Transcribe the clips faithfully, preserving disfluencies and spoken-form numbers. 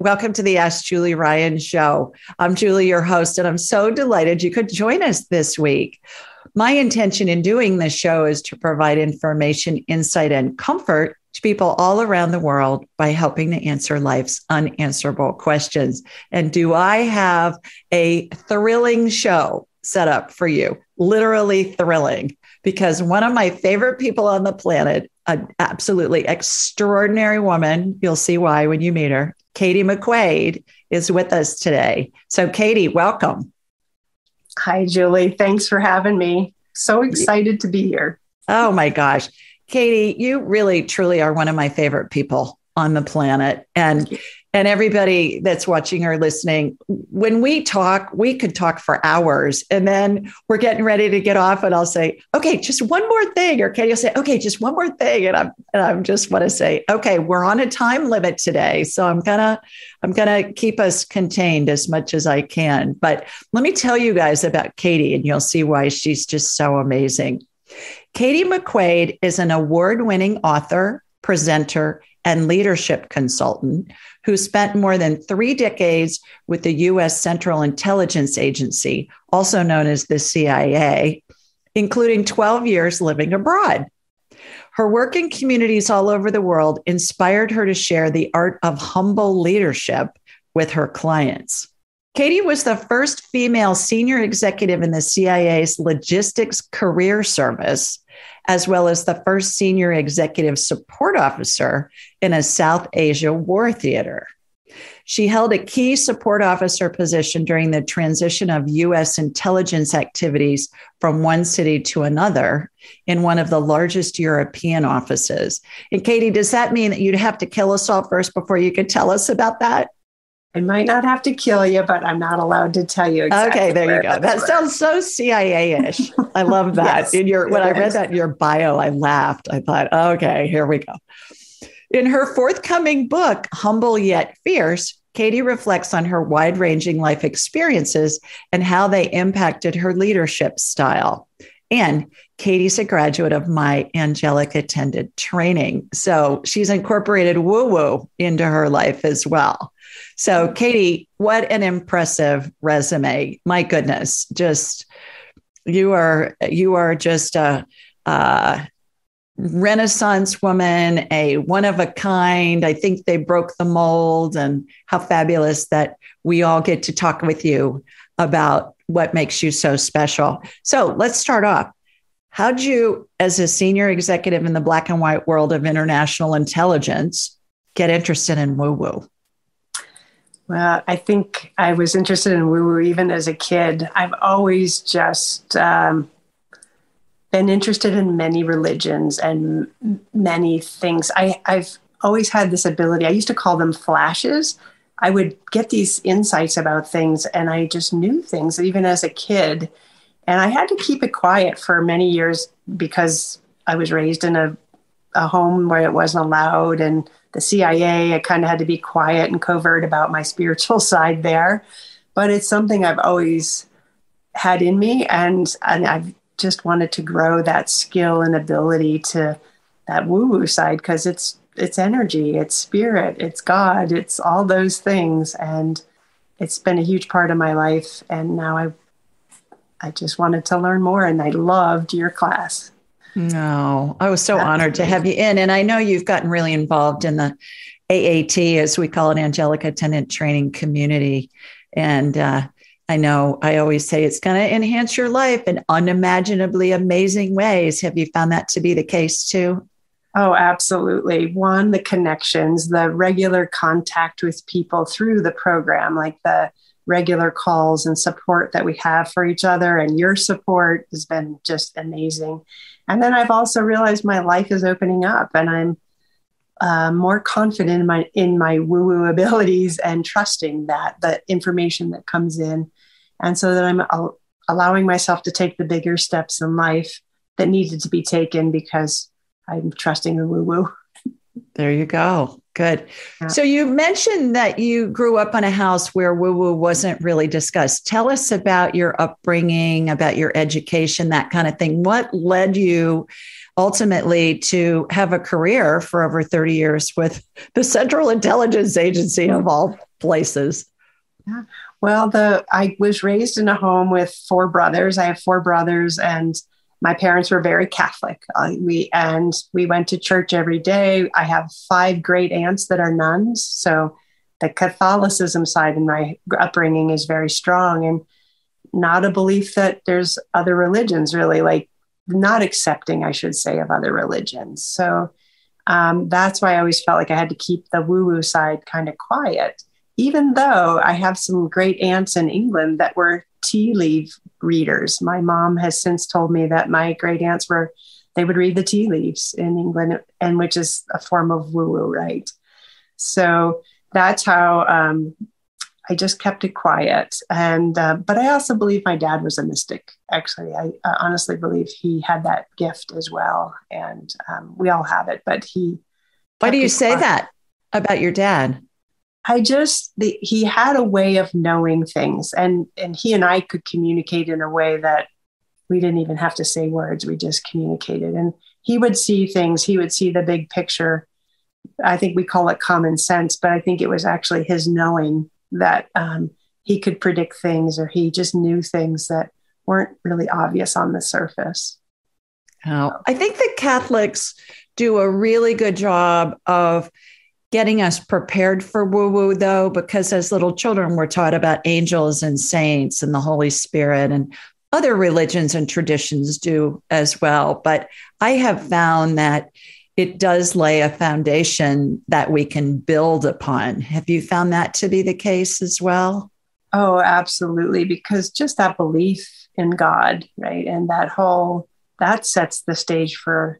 Welcome to the Ask Julie Ryan show. I'm Julie, your host, and I'm so delighted you could join us this week. My intention in doing this show is to provide information, insight, and comfort to people all around the world by helping to answer life's unanswerable questions. And do I have a thrilling show set up for you? Literally thrilling, because one of my favorite people on the planet, an absolutely extraordinary woman, you'll see why when you meet her, Katy McQuaid, is with us today. So Katy, welcome. Hi, Julie. Thanks for having me. So excited to be here. Oh my gosh. Katy, you really, truly are one of my favorite people on the planet. And, and everybody that's watching or listening, when we talk, we could talk for hours, and then we're getting ready to get off and I'll say, okay, just one more thing. Or Katy will say, okay, just one more thing. And I'm, and I'm just want to say, okay, we're on a time limit today. So I'm gonna, I'm gonna keep us contained as much as I can, but let me tell you guys about Katy and you'll see why she's just so amazing. Katy McQuaid is an award-winning author, presenter, and leadership consultant who spent more than three decades with the U S Central Intelligence Agency, also known as the C I A, including twelve years living abroad. Her work in communities all over the world inspired her to share the art of humble leadership with her clients. Katy was the first female senior executive in the C I A's Logistics Career Service, as well as the first senior executive support officer in a South Asia war theater. She held a key support officer position during the transition of U S intelligence activities from one city to another in one of the largest European offices. And Katy, does that mean that you'd have to kill us all first before you could tell us about that? I might not have to kill you, but I'm not allowed to tell you exactly. Okay, there you go. That sounds so C I A-ish. I love that. Yes, in your when I read that in your bio, I laughed. I thought, okay, here we go. In her forthcoming book, Humble Yet Fierce, Katy reflects on her wide-ranging life experiences and how they impacted her leadership style. And Katy's a graduate of my Angelica Tenant Training, so she's incorporated woo-woo into her life as well. So Katy, what an impressive resume. My goodness, just you are you are just a, a Renaissance woman, a one of a kind. I think they broke the mold, and how fabulous that we all get to talk with you about what makes you so special. So let's start off. How'd you, as a senior executive in the black and white world of international intelligence, get interested in woo-woo? Well, I think I was interested in woo-woo even as a kid. I've always just um, been interested in many religions and many things. I, I've always had this ability. I used to call them flashes. I would get these insights about things, and I just knew things even as a kid. And I had to keep it quiet for many years because I was raised in a, a home where it wasn't allowed, and the C I A, I kind of had to be quiet and covert about my spiritual side there. But it's something I've always had in me, and, and I've just wanted to grow that skill and ability to that woo-woo side, because it's it's energy, it's spirit, it's God, it's all those things. And it's been a huge part of my life. And now I I just wanted to learn more, and I loved your class. No, I was so That's honored amazing. to have you in. And I know you've gotten really involved in the A A T, as we call it, Angelica Tenant Training community. And uh, I know I always say it's going to enhance your life in unimaginably amazing ways. Have you found that to be the case too? Oh, absolutely. One, the connections, the regular contact with people through the program, like the regular calls and support that we have for each other, and your support has been just amazing. And then I've also realized my life is opening up, and I'm uh, more confident in my in my woo-woo abilities and trusting that the information that comes in, and so that I'm al- allowing myself to take the bigger steps in life that needed to be taken because I'm trusting the woo-woo. There you go. Good. Yeah. So you mentioned that you grew up in a house where woo-woo wasn't really discussed. Tell us about your upbringing, about your education, that kind of thing. What led you ultimately to have a career for over thirty years with the Central Intelligence Agency of all places? Yeah. Well, the I was raised in a home with four brothers. I have four brothers, and my parents were very Catholic. Uh, we and we went to church every day. I have five great aunts that are nuns, so the Catholicism side in my upbringing is very strong, and not a belief that there's other religions, really, like not accepting, I should say, of other religions. So um, that's why I always felt like I had to keep the woo-woo side kind of quiet, even though I have some great aunts in England that were tea leaf readers. My mom has since told me that my great aunts were, they would read the tea leaves in England, and which is a form of woo-woo, right? So that's how um, I just kept it quiet. And, uh, but I also believe my dad was a mystic. Actually, I uh, honestly believe he had that gift as well. And um, we all have it, but he. Why do you say quiet. That about your dad? I just, the, he had a way of knowing things, and, and he and I could communicate in a way that we didn't even have to say words. We just communicated, and he would see things. He would see the big picture. I think we call it common sense, but I think it was actually his knowing that um, he could predict things, or he just knew things that weren't really obvious on the surface. Oh, I think the Catholics do a really good job of getting us prepared for woo-woo, though, because as little children, we're taught about angels and saints and the Holy Spirit, and other religions and traditions do as well. But I have found that it does lay a foundation that we can build upon. Have you found that to be the case as well? Oh, absolutely. Because just that belief in God, right? And that whole, that sets the stage for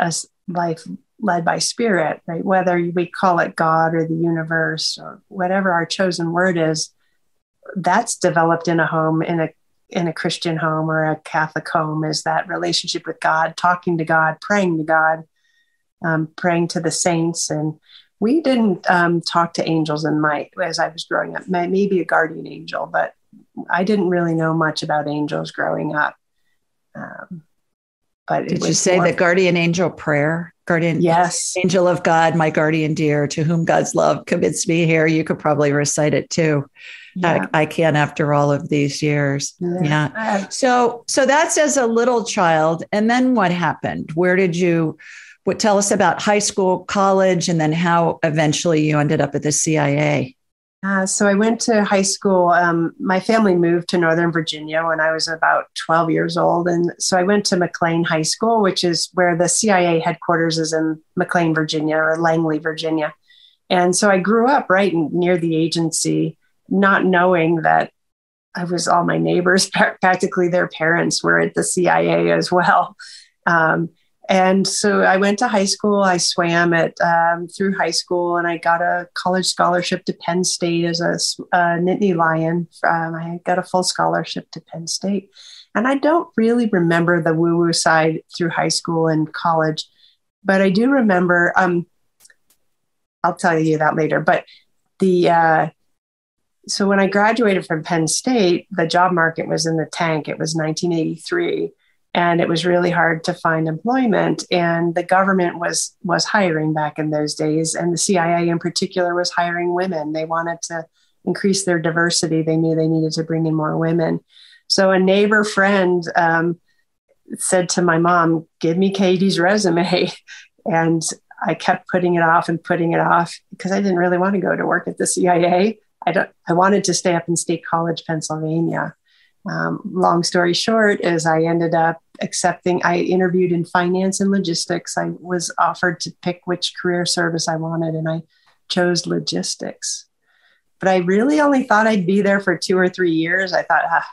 a life led by spirit, right? Whether we call it God or the universe or whatever our chosen word is, that's developed in a home, in a in a Christian home or a Catholic home, is that relationship with God, talking to God, praying to God, um, praying to the saints. And we didn't um, talk to angels in my as I was growing up, maybe a guardian angel, but I didn't really know much about angels growing up. Um, But Did you say more, the guardian angel prayer? Guardian yes. Angel of God, my guardian dear, to whom God's love commits me here. You could probably recite it too. Yeah. I, I can after all of these years. Yeah. yeah. So, so that's as a little child. And then what happened? Where did you, what, tell us about high school, college, and then how eventually you ended up at the C I A? Uh, so I went to high school. Um, my family moved to Northern Virginia when I was about twelve years old. And so I went to McLean High School, which is where the C I A headquarters is, in McLean, Virginia, or Langley, Virginia. And so I grew up right near the agency, not knowing that I was all my neighbors, practically their parents, were at the C I A as well. Um, And so I went to high school. I swam at um, through high school, and I got a college scholarship to Penn State as a uh, Nittany Lion. Um, I got a full scholarship to Penn State. And I don't really remember the woo-woo side through high school and college, but I do remember, um, I'll tell you that later, but the... Uh, so when I graduated from Penn State, the job market was in the tank. It was nineteen eighty-three. And it was really hard to find employment. And the government was was hiring back in those days. And the C I A in particular was hiring women. They wanted to increase their diversity. They knew they needed to bring in more women. So a neighbor friend um, said to my mom, give me Katie's resume. And I kept putting it off and putting it off because I didn't really want to go to work at the C I A. I, don't, I wanted to stay up in State College, Pennsylvania. Um, long story short is I ended up accepting, I interviewed in finance and logistics. I was offered to pick which career service I wanted, and I chose logistics. But I really only thought I'd be there for two or three years. I thought, ah,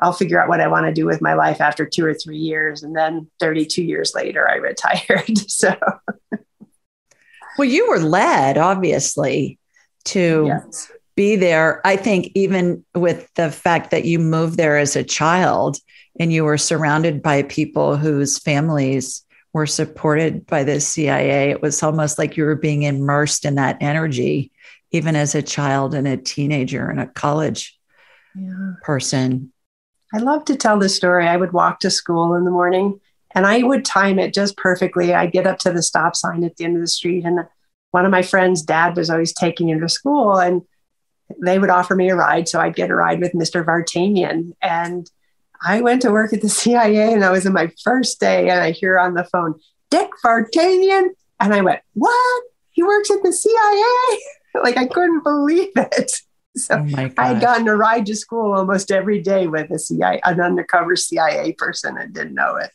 I'll figure out what I want to do with my life after two or three years. And then thirty-two years later, I retired. So, well, you were led, obviously, to... Yes. Be there. I think even with the fact that you moved there as a child and you were surrounded by people whose families were supported by the C I A. It was almost like you were being immersed in that energy, even as a child and a teenager and a college yeah. person. I love to tell this story. I would walk to school in the morning and I would time it just perfectly. I'd get up to the stop sign at the end of the street, and one of my friend's dad was always taking him to school, and they would offer me a ride. So I'd get a ride with Mister Vartanian. And I went to work at the C I A, and I was in my first day, and I hear on the phone, Dick Vartanian. And I went, what? He works at the C I A? Like, I couldn't believe it. So oh I had gotten a ride to school almost every day with a C I A, an undercover C I A person, and didn't know it.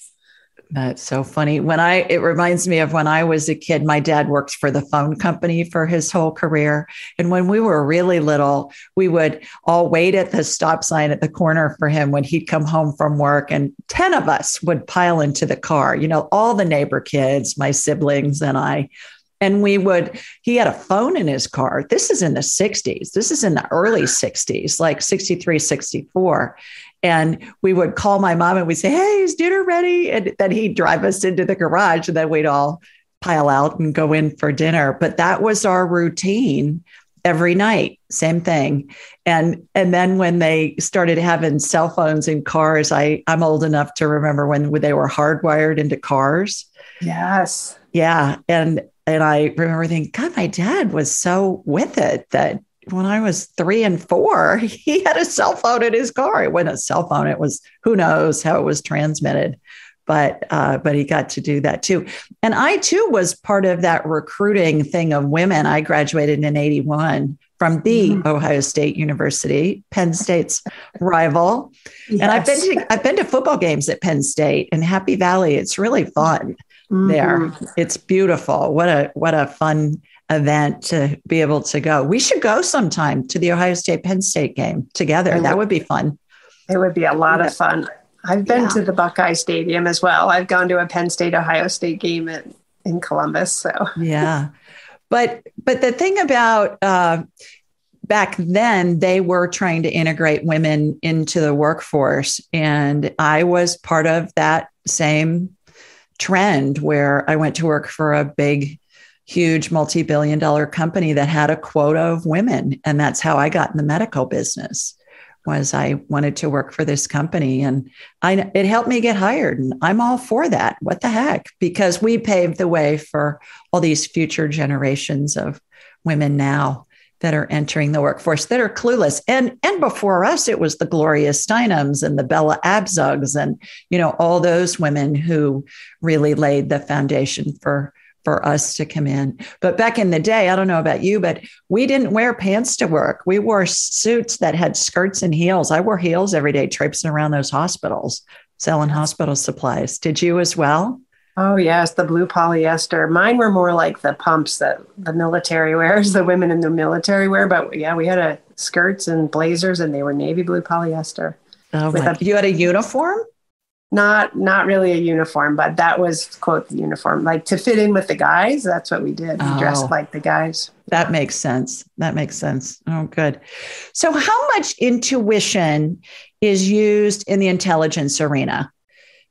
That's so funny. When I, it reminds me of when I was a kid, my dad worked for the phone company for his whole career. And when we were really little, we would all wait at the stop sign at the corner for him when he'd come home from work, and ten of us would pile into the car, you know, all the neighbor kids, my siblings and I. And we would, he had a phone in his car. This is in the sixties. This is in the early sixties, like sixty-three, sixty-four. And we would call my mom and we'd say, hey, is dinner ready? And then he'd drive us into the garage, and then we'd all pile out and go in for dinner. But that was our routine every night, same thing. And and then when they started having cell phones in cars, I, I'm old enough to remember when they were hardwired into cars. Yes. Yeah. And And I remember thinking, God, my dad was so with it that when I was three and four, he had a cell phone in his car. It wasn't a cell phone. It was, who knows how it was transmitted, but, uh, but he got to do that too. And I too was part of that recruiting thing of women. I graduated in eighty-one from the mm-hmm. Ohio State University, Penn State's rival. Yes. And I've been to, I've been to football games at Penn State and Happy Valley. It's really fun. There. Mm-hmm. It's beautiful. What a what a fun event to be able to go. We should go sometime to the Ohio State Penn State game together. Would, that would be fun. It would be a lot yeah. of fun. I've been yeah. to the Buckeye Stadium as well. I've gone to a Penn State Ohio State game in, in Columbus. So yeah. But but the thing about uh, back then, they were trying to integrate women into the workforce. And I was part of that same trend where I went to work for a big, huge multi-billion dollar company that had a quota of women. And that's how I got in the medical business, was I wanted to work for this company, and I, it helped me get hired, and I'm all for that. What the heck? Because we paved the way for all these future generations of women now that are entering the workforce that are clueless. And, and before us, it was the Gloria Steinems and the Bella Abzugs and, you know, all those women who really laid the foundation for, for us to come in. But back in the day, I don't know about you, but we didn't wear pants to work. We wore suits that had skirts and heels. I wore heels every day, traipsing around those hospitals, selling hospital supplies. Did you as well? Oh, yes. The blue polyester. Mine were more like the pumps that the military wears, the women in the military wear. But yeah, we had a skirts and blazers, and they were navy blue polyester. Oh, my. A, you had a uniform? Not not really a uniform, but that was, quote, the uniform. Like to fit in with the guys, that's what we did. We oh, dressed like the guys. That makes sense. That makes sense. Oh, good. So how much intuition is used in the intelligence arena?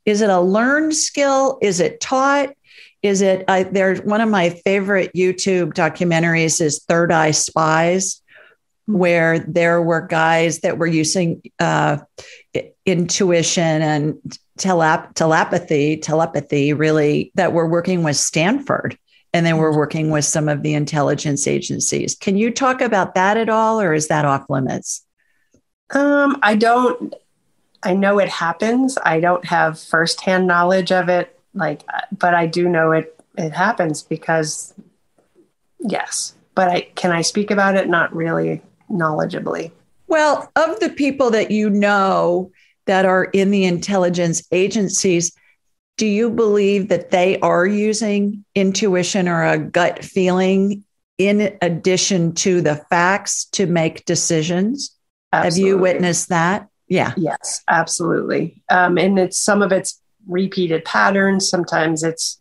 Is it a learned skill? Is it taught? Is it, I, there, one of my favorite YouTube documentaries is Third Eye Spies, where there were guys that were using uh, intuition and telep- telepathy, telepathy really, that were working with Stanford, and they were working with some of the intelligence agencies. Can you talk about that at all, or is that off limits? Um, I don't I know it happens. I don't have firsthand knowledge of it, like, but I do know it, it happens because, yes, but I, can I speak about it? Not really knowledgeably. Well, of the people that you know that are in the intelligence agencies, do you believe that they are using intuition or a gut feeling in addition to the facts to make decisions? Absolutely. Have you witnessed that? Yeah. Yes, absolutely. Um, and it's some of it's repeated patterns. Sometimes it's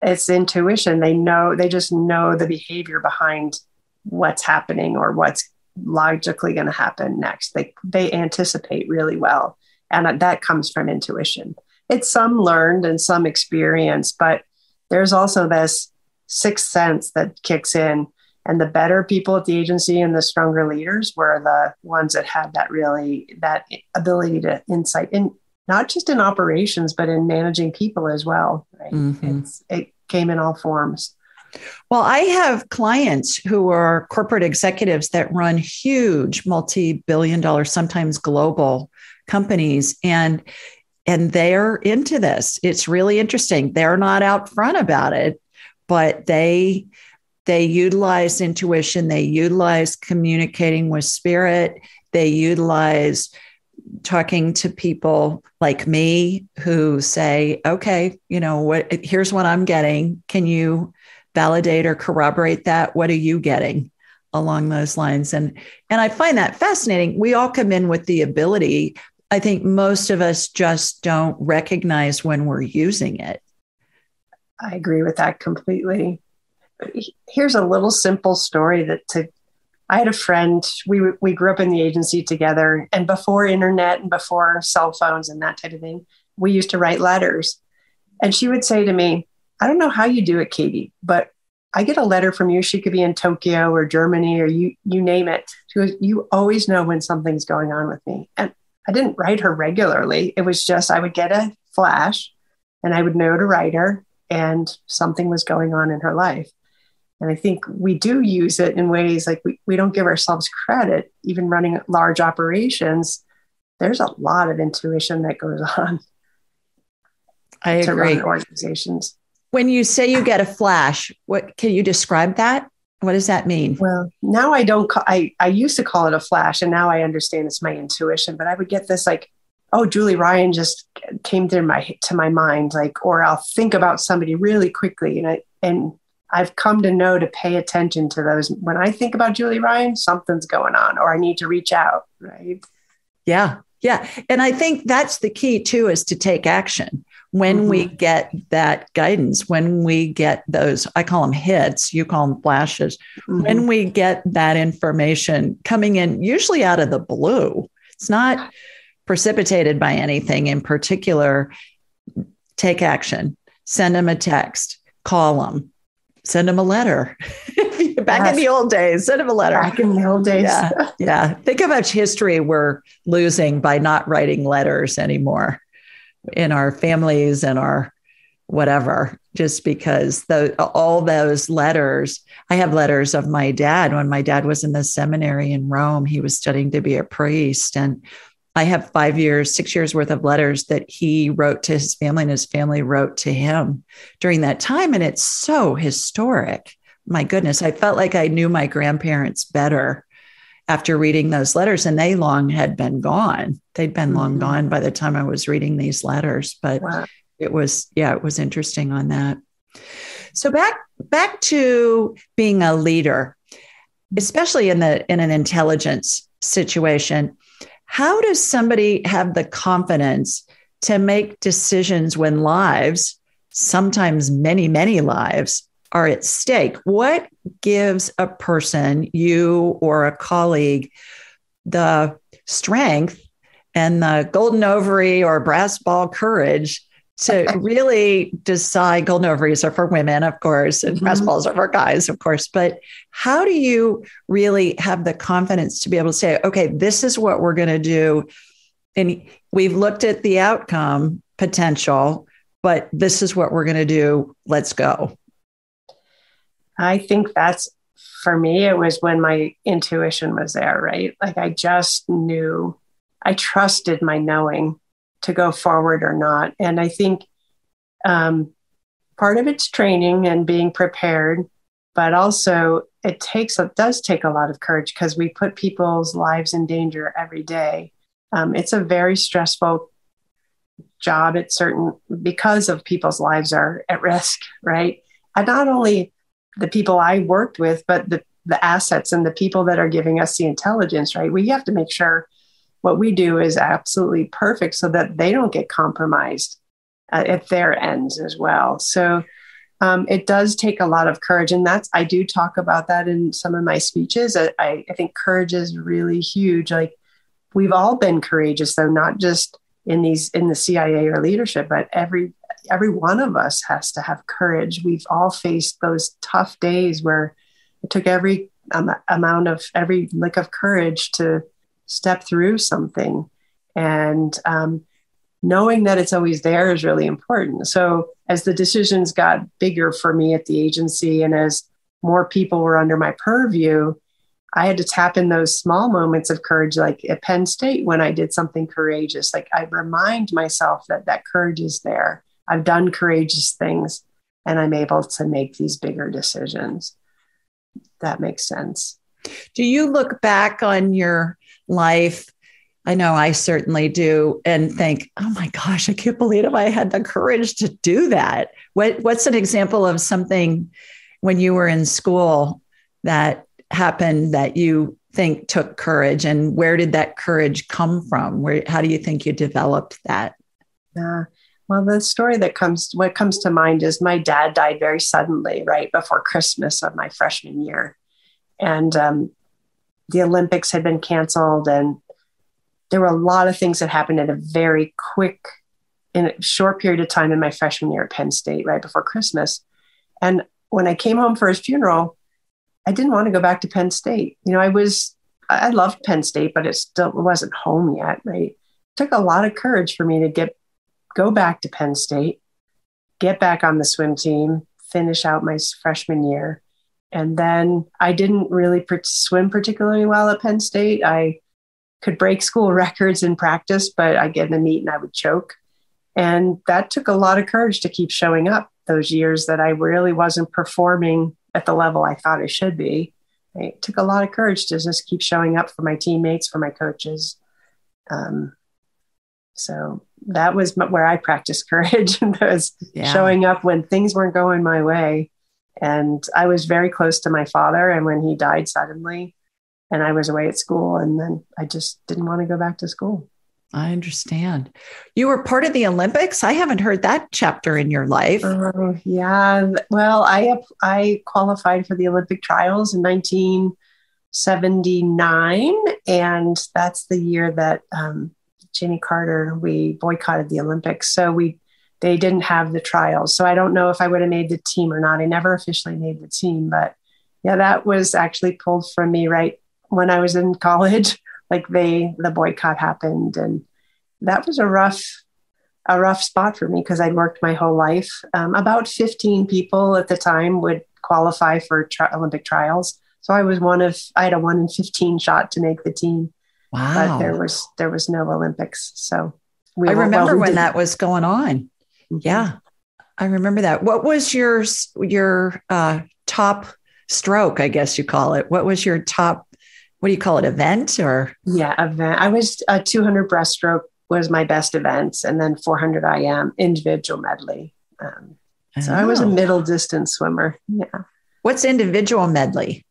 it's intuition. They know they just know the behavior behind what's happening or what's logically going to happen next. They they anticipate really well, and that comes from intuition. it's some learned and some experience, but there's also this sixth sense that kicks in. And the better people at the agency and the stronger leaders were the ones that had that really, that ability to insight in, not just in operations, but in managing people as well. Right? Mm-hmm. It's, it came in all forms. Well, I have clients who are corporate executives that run huge multi-billion dollar, sometimes global companies. And and they're into this. It's really interesting. They're not out front about it, but they they utilize intuition. They utilize communicating with spirit. They utilize talking to people like me who say, okay, you know what, here's what I'm getting. Can you validate or corroborate that? What are you getting along those lines? And, and I find that fascinating. We all come in with the ability. I think most of us just don't recognize when we're using it. I agree with that completely. Here's a little simple story that to, I had a friend, we we grew up in the agency together, and before internet and before cell phones and that type of thing, we used to write letters. And she would say to me, I don't know how you do it, Katy, but I get a letter from you. She could be in Tokyo or Germany or you you name it. She goes, you always know when something's going on with me. And I didn't write her regularly. It was just, I would get a flash and I would know to write her, and something was going on in her life. And I think we do use it in ways like we, we don't give ourselves credit, even running large operations. There's a lot of intuition that goes on. I agree. To run organizations. When you say you get a flash, what can you describe that? What does that mean? Well, now I don't, call, I, I used to call it a flash, and now I understand it's my intuition, but I would get this like, oh, Julie Ryan just came to my, to my mind, like, or I'll think about somebody really quickly. And I, and I've come to know to pay attention to those. When I think about Julie Ryan, something's going on, or I need to reach out, right? Yeah, yeah. And I think that's the key too, is to take action. When mm-hmm. we get that guidance, when we get those, I call them hits, you call them flashes. Mm-hmm. When we get that information coming in, usually out of the blue, it's not precipitated by anything in particular, take action, send them a text, call them. Send them a letter. Back yes. in the old days, send them a letter. Back in the old days. Yeah, yeah. Think of how much history we're losing by not writing letters anymore in our families and our whatever, just because the, all those letters, I have letters of my dad. When my dad was in the seminary in Rome, he was studying to be a priest. And I have five years, six years worth of letters that he wrote to his family and his family wrote to him during that time. And it's so historic. My goodness, I felt like I knew my grandparents better after reading those letters, and they long had been gone. They'd been mm-hmm. long gone by the time I was reading these letters, but wow. it was, yeah, it was interesting on that. So back, back to being a leader, especially in the, in an intelligence situation. How does somebody have the confidence to make decisions when lives, sometimes many, many lives, are at stake? What gives a person, you or a colleague, the strength and the golden ovary or brass ball courage to really decide? Golden ovaries are for women, of course, and mm-hmm. brass balls are for guys, of course. But how do you really have the confidence to be able to say, okay, this is what we're going to do. And we've looked at the outcome potential, but this is what we're going to do. Let's go. I think that's, for me, it was when my intuition was there, right? Like I just knew, I trusted my knowing to go forward or not. And I think um, part of it's training and being prepared, but also it takes, it does take a lot of courage because we put people's lives in danger every day. Um, it's a very stressful job at certain, because of people's lives are at risk, right? And not only the people I worked with, but the, the assets and the people that are giving us the intelligence, right? We have to make sure what we do is absolutely perfect so that they don't get compromised uh, at their ends as well. So um, it does take a lot of courage. And that's, I do talk about that in some of my speeches. I, I think courage is really huge. Like we've all been courageous though, not just in these, in the C I A or leadership, but every, every one of us has to have courage. We've all faced those tough days where it took every um, amount of every lick of courage to step through something. And um, knowing that it's always there is really important. So as the decisions got bigger for me at the agency, and as more people were under my purview, I had to tap in those small moments of courage, like at Penn State, when I did something courageous. Like, I remind myself that that courage is there. I've done courageous things, and I'm able to make these bigger decisions. That makes sense. Do you look back on your life? I know I certainly do, and think, oh my gosh, I can't believe it. I had the courage to do that. What, what's an example of something when you were in school that happened that you think took courage, and where did that courage come from? Where, how do you think you developed that? Uh, well, the story that comes, what comes to mind is my dad died very suddenly, right before Christmas of my freshman year. And um, the Olympics had been canceled, and there were a lot of things that happened at a very quick, in a short period of time in my freshman year at Penn State, right before Christmas. And when I came home for his funeral, I didn't want to go back to Penn State. You know, I was, I loved Penn State, but it still wasn't home yet, right? It took a lot of courage for me to get, go back to Penn State, get back on the swim team, finish out my freshman year. And then I didn't really per- swim particularly well at Penn State. I could break school records in practice, but I get in a meet and I would choke. And that took a lot of courage to keep showing up those years that I really wasn't performing at the level I thought I should be. It took a lot of courage to just keep showing up for my teammates, for my coaches. Um, so that was where I practiced courage, and was yeah. showing up when things weren't going my way. And I was very close to my father. And when he died suddenly, and I was away at school, and then I just didn't want to go back to school. I understand. You were part of the Olympics. I haven't heard that chapter in your life. Uh, yeah. Well, I I qualified for the Olympic trials in nineteen seventy-nine, and that's the year that um, Jimmy Carter, we boycotted the Olympics. So we they didn't have the trials. So I don't know if I would have made the team or not. I never officially made the team, but yeah, that was actually pulled from me right when I was in college. Like they, the boycott happened, and that was a rough, a rough spot for me because I worked my whole life. Um, about fifteen people at the time would qualify for tri- Olympic trials, so I was one of. I had a one in fifteen shot to make the team. Wow! But there was there was no Olympics, so we I remember well, we when didn't. that was going on. Yeah, I remember that. What was your your uh, top stroke? I guess you call it. What was your top? What do you call it? Event or? Yeah, event. I was a uh, two hundred breaststroke was my best event. And then four hundred I M individual medley. Um, so oh. I was a middle distance swimmer. Yeah. What's individual medley?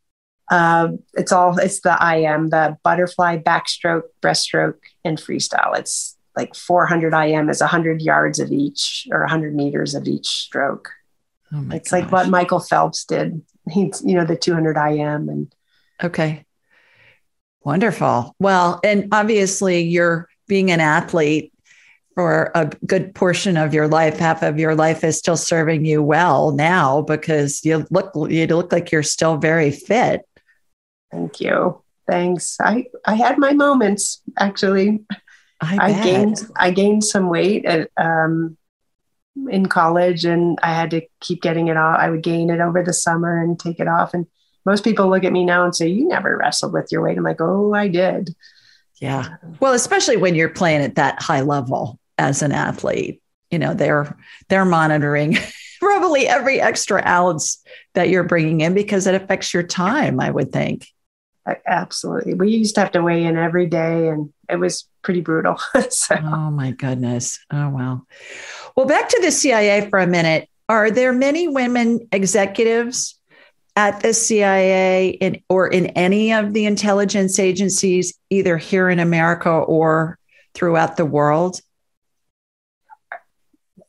Uh, it's all, it's the I M, the butterfly, backstroke, breaststroke, and freestyle. It's like four hundred I M is one hundred yards of each, or one hundred meters of each stroke. Oh my it's gosh. Like what Michael Phelps did. He's, you know, the two hundred I M and. Okay. Wonderful. Well, and obviously you're being an athlete for a good portion of your life. Half of your life is still serving you well now because you look you look like you're still very fit. Thank you. Thanks. I, I had my moments, actually. I, I gained I gained some weight at, um, in college, and I had to keep getting it off. I would gain it over the summer and take it off, and most people look at me now and say, you never wrestled with your weight. I'm like, oh, I did. Yeah. Well, especially when you're playing at that high level as an athlete, you know, they're, they're monitoring probably every extra ounce that you're bringing in because it affects your time, I would think. Absolutely. We used to have to weigh in every day, and it was pretty brutal. so. Oh my goodness. Oh, wow. Well, back to the C I A for a minute. Are there many women executives at the C I A in, or in any of the intelligence agencies, either here in America or throughout the world?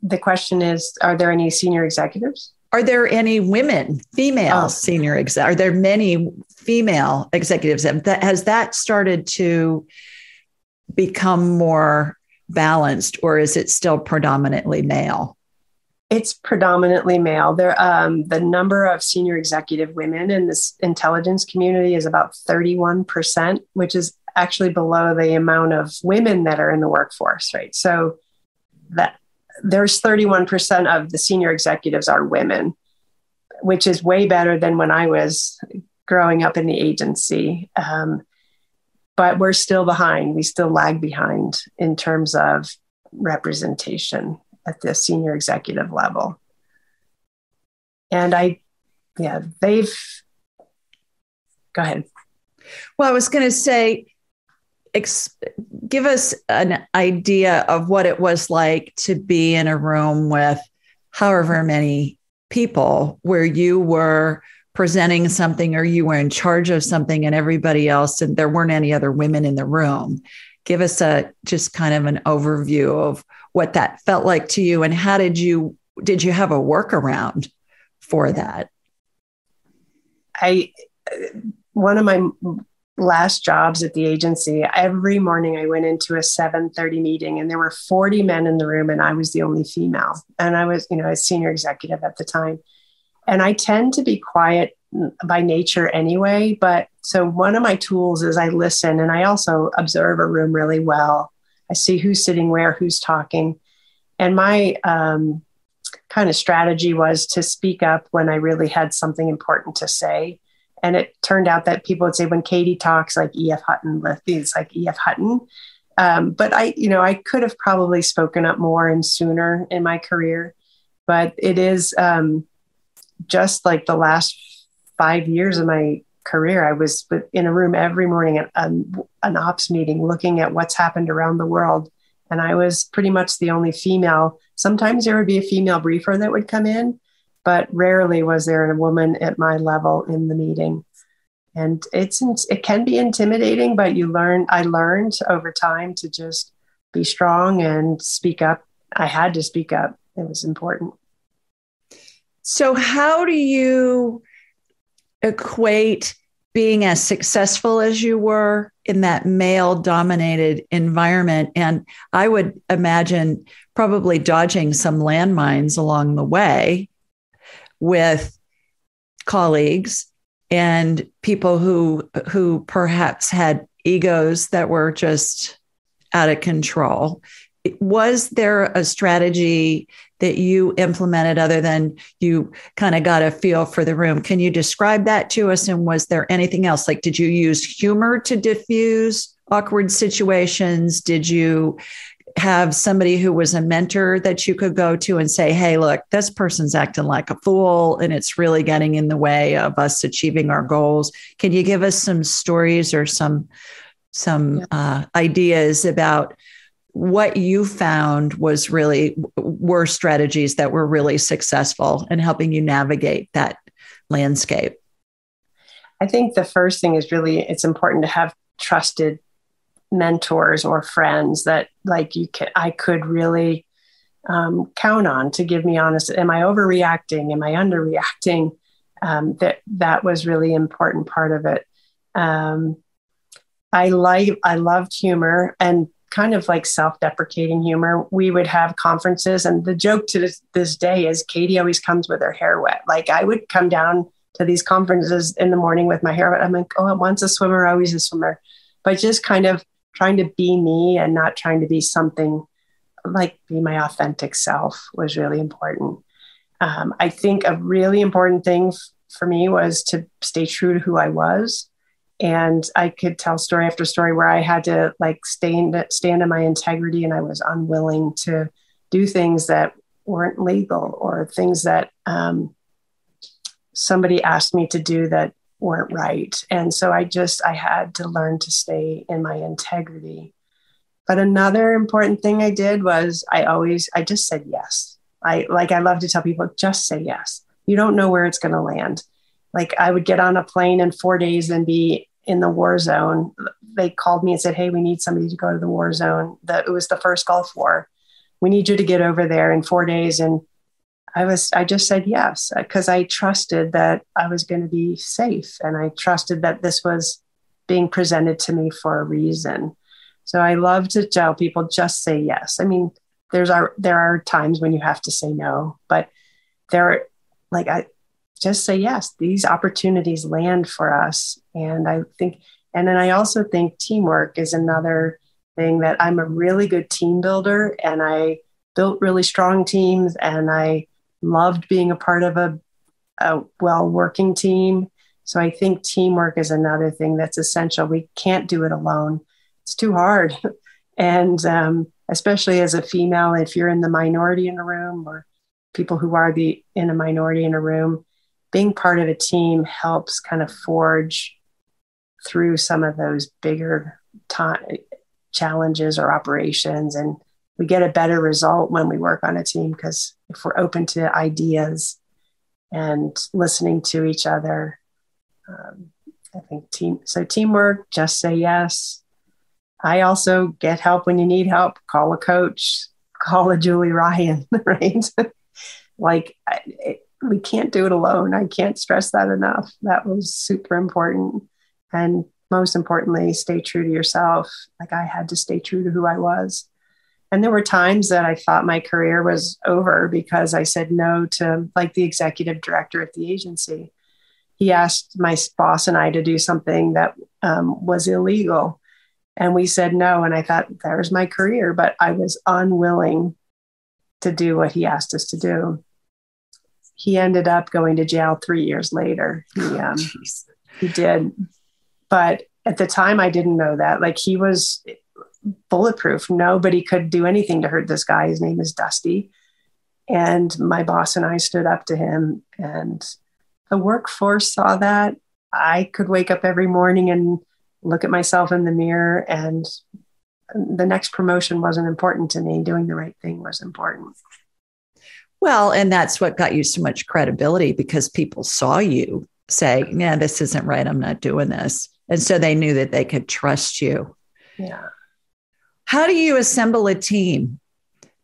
The question is, are there any senior executives? Are there any women, female oh. senior executives? Are there many female executives? Has that started to become more balanced, or is it still predominantly male? It's predominantly male. There, um, the number of senior executive women in this intelligence community is about thirty-one percent, which is actually below the amount of women that are in the workforce, right? So that there's thirty-one percent of the senior executives are women, which is way better than when I was growing up in the agency. Um, but we're still behind. We still lag behind in terms of representation at the senior executive level. And I, yeah, they've, go ahead. Well, I was going to say, ex- give us an idea of what it was like to be in a room with however many people where you were presenting something or you were in charge of something and everybody else, and there weren't any other women in the room. Give us a just kind of an overview of what that felt like to you, and how did you, did you have a workaround for that? I, one of my last jobs at the agency, every morning I went into a seven thirty meeting and there were forty men in the room and I was the only female. And I was, you know, a senior executive at the time. And I tend to be quiet by nature anyway. But so one of my tools is I listen, and I also observe a room really well. I see who's sitting where, who's talking. And my um, kind of strategy was to speak up when I really had something important to say. And it turned out that people would say, when Katy talks, like E F Hutton, it's like E F Hutton. Um, but I, you know, I could have probably spoken up more and sooner in my career, but it is um, just like the last five years of my career, I was in a room every morning at an, an ops meeting looking at what's happened around the world. And I was pretty much the only female. Sometimes there would be a female briefer that would come in, but rarely was there a woman at my level in the meeting. And it's, it can be intimidating, but you learn, I learned over time to just be strong and speak up. I had to speak up. It was important. So how do you equate being as successful as you were in that male-dominated environment? And I would imagine probably dodging some landmines along the way with colleagues and people who who perhaps had egos that were just out of control. Was there a strategy that you implemented other than you kind of got a feel for the room? Can you describe that to us? And was there anything else? Like, did you use humor to diffuse awkward situations? Did you have somebody who was a mentor that you could go to and say, hey, look, this person's acting like a fool and it's really getting in the way of us achieving our goals? Can you give us some stories or some, some uh, ideas about what you found was really were strategies that were really successful in helping you navigate that landscape? I think the first thing is really, it's important to have trusted mentors or friends that like you can, I could really um, count on to give me honest, am I overreacting? Am I underreacting? Um, that, that was really important part of it. Um, I like, I loved humor and kind of like self-deprecating humor. We would have conferences, and the joke to this, this day is Katy always comes with her hair wet. Like I would come down to these conferences in the morning with my hair wet. I'm like, oh, once a swimmer, always a swimmer. But just kind of trying to be me and not trying to be something, like be my authentic self was really important. Um, I think a really important thing f- for me was to stay true to who I was. And I could tell story after story where I had to like stand, stand in my integrity, and I was unwilling to do things that weren't legal or things that um, somebody asked me to do that weren't right. And so I just, I had to learn to stay in my integrity. But another important thing I did was I always, I just said yes. I like, I love to tell people, just say yes. You don't know where it's going to land. Like I would get on a plane in four days and be in the war zone. They called me and said, hey, we need somebody to go to the war zone. The, it was the first Gulf War. We need you to get over there in four days. And I was, I just said yes, because I trusted that I was going to be safe. And I trusted that this was being presented to me for a reason. So I love to tell people, just say yes. I mean, there's our, there are times when you have to say no, but there are, like, I just say yes, these opportunities land for us. And I think, and then I also think teamwork is another thing, that I'm a really good team builder, and I built really strong teams, and I loved being a part of a, a well working team. So I think teamwork is another thing that's essential. We can't do it alone. It's too hard. And um, especially as a female, if you're in the minority in a room, or people who are the in a minority in a room, being part of a team helps kind of forge through some of those bigger time challenges or operations. And we get a better result when we work on a team, because if we're open to ideas and listening to each other, um, I think team, so teamwork, just say yes. I also get help when you need help. Call a coach, call a Julie Ryan, right? Like, I, it, we can't do it alone. I can't stress that enough. That was super important. And most importantly, stay true to yourself. Like, I had to stay true to who I was. And there were times that I thought my career was over because I said no to, like, the executive director at the agency. He asked my boss and I to do something that um, was illegal. And we said no. And I thought, there's my career, but I was unwilling to do what he asked us to do. He ended up going to jail three years later. He, um, he did. But at the time, I didn't know that. Like, he was bulletproof. Nobody could do anything to hurt this guy. His name is Dusty. And my boss and I stood up to him, and the workforce saw that. I could wake up every morning and look at myself in the mirror, and the next promotion wasn't important to me. Doing the right thing was important. Well, and that's what got you so much credibility, because people saw you say, yeah, this isn't right. I'm not doing this. And so they knew that they could trust you. Yeah. How do you assemble a team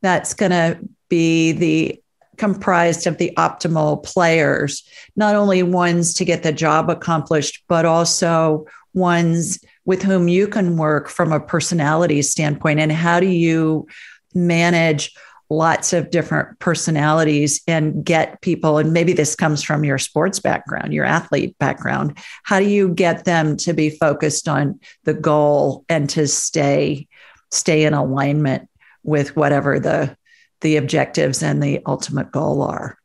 that's going to be the comprised of the optimal players, not only ones to get the job accomplished, but also ones with whom you can work from a personality standpoint? And how do you manage lots of different personalities and get people, and maybe this comes from your sports background, your athlete background, how do you get them to be focused on the goal and to stay, stay in alignment with whatever the, the objectives and the ultimate goal are?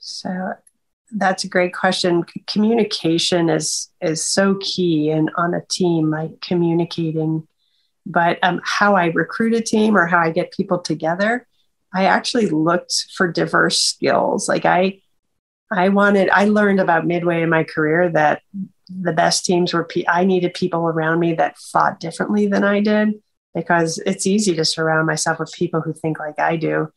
So that's a great question. Communication is, is so key, and on a team, like communicating. But um, how I recruit a team or how I get people together, I actually looked for diverse skills. Like I, I wanted, I learned about midway in my career that the best teams were, pe- I needed people around me that thought differently than I did, because it's easy to surround myself with people who think like I do,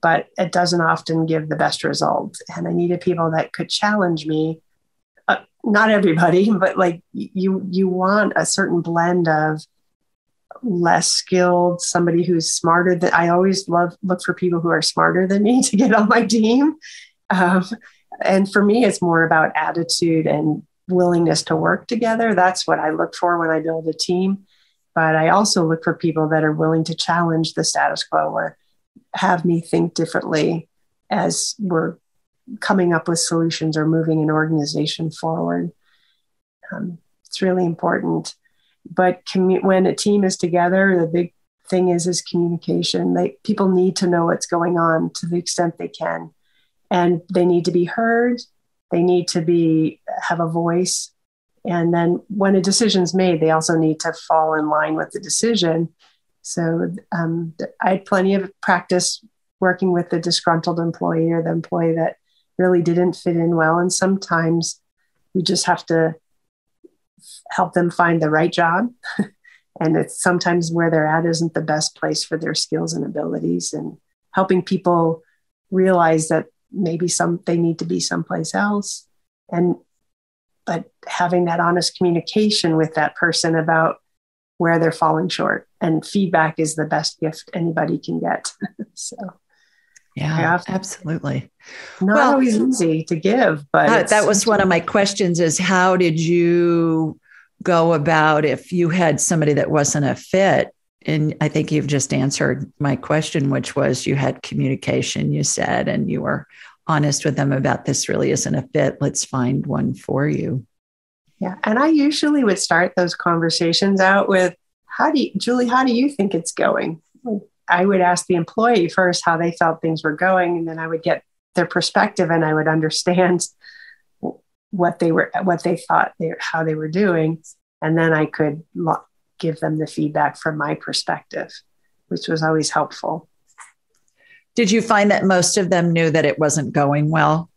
but it doesn't often give the best result. And I needed people that could challenge me. Uh, not everybody, but like you, you want a certain blend of less skilled, somebody who's smarter than, I always love, look for people who are smarter than me to get on my team. Um, and for me, it's more about attitude and willingness to work together. That's what I look for when I build a team. But I also look for people that are willing to challenge the status quo or have me think differently as we're coming up with solutions or moving an organization forward. Um, it's really important. But commu- when a team is together, the big thing is, is communication. They, people need to know what's going on to the extent they can. And they need to be heard. They need to be have a voice. And then when a decision's made, they also need to fall in line with the decision. So um, I had plenty of practice working with the disgruntled employee or the employee that really didn't fit in well. And sometimes we just have to help them find the right job. And it's sometimes where they're at isn't the best place for their skills and abilities, and helping people realize that maybe some, they need to be someplace else. And, but having that honest communication with that person about where they're falling short, and feedback is the best gift anybody can get. So. Yeah, absolutely. Not well, always easy to give, but that, that was one of my questions is, how did you go about if you had somebody that wasn't a fit? And I think you've just answered my question, which was you had communication, you said, and you were honest with them about this really isn't a fit. Let's find one for you. Yeah. And I usually would start those conversations out with, how do you, Julie, how do you think it's going? I would ask the employee first how they felt things were going. And then I would get their perspective and I would understand what they were, what they thought, they, how they were doing. And then I could lo- give them the feedback from my perspective, which was always helpful. Did you find that most of them knew that it wasn't going well?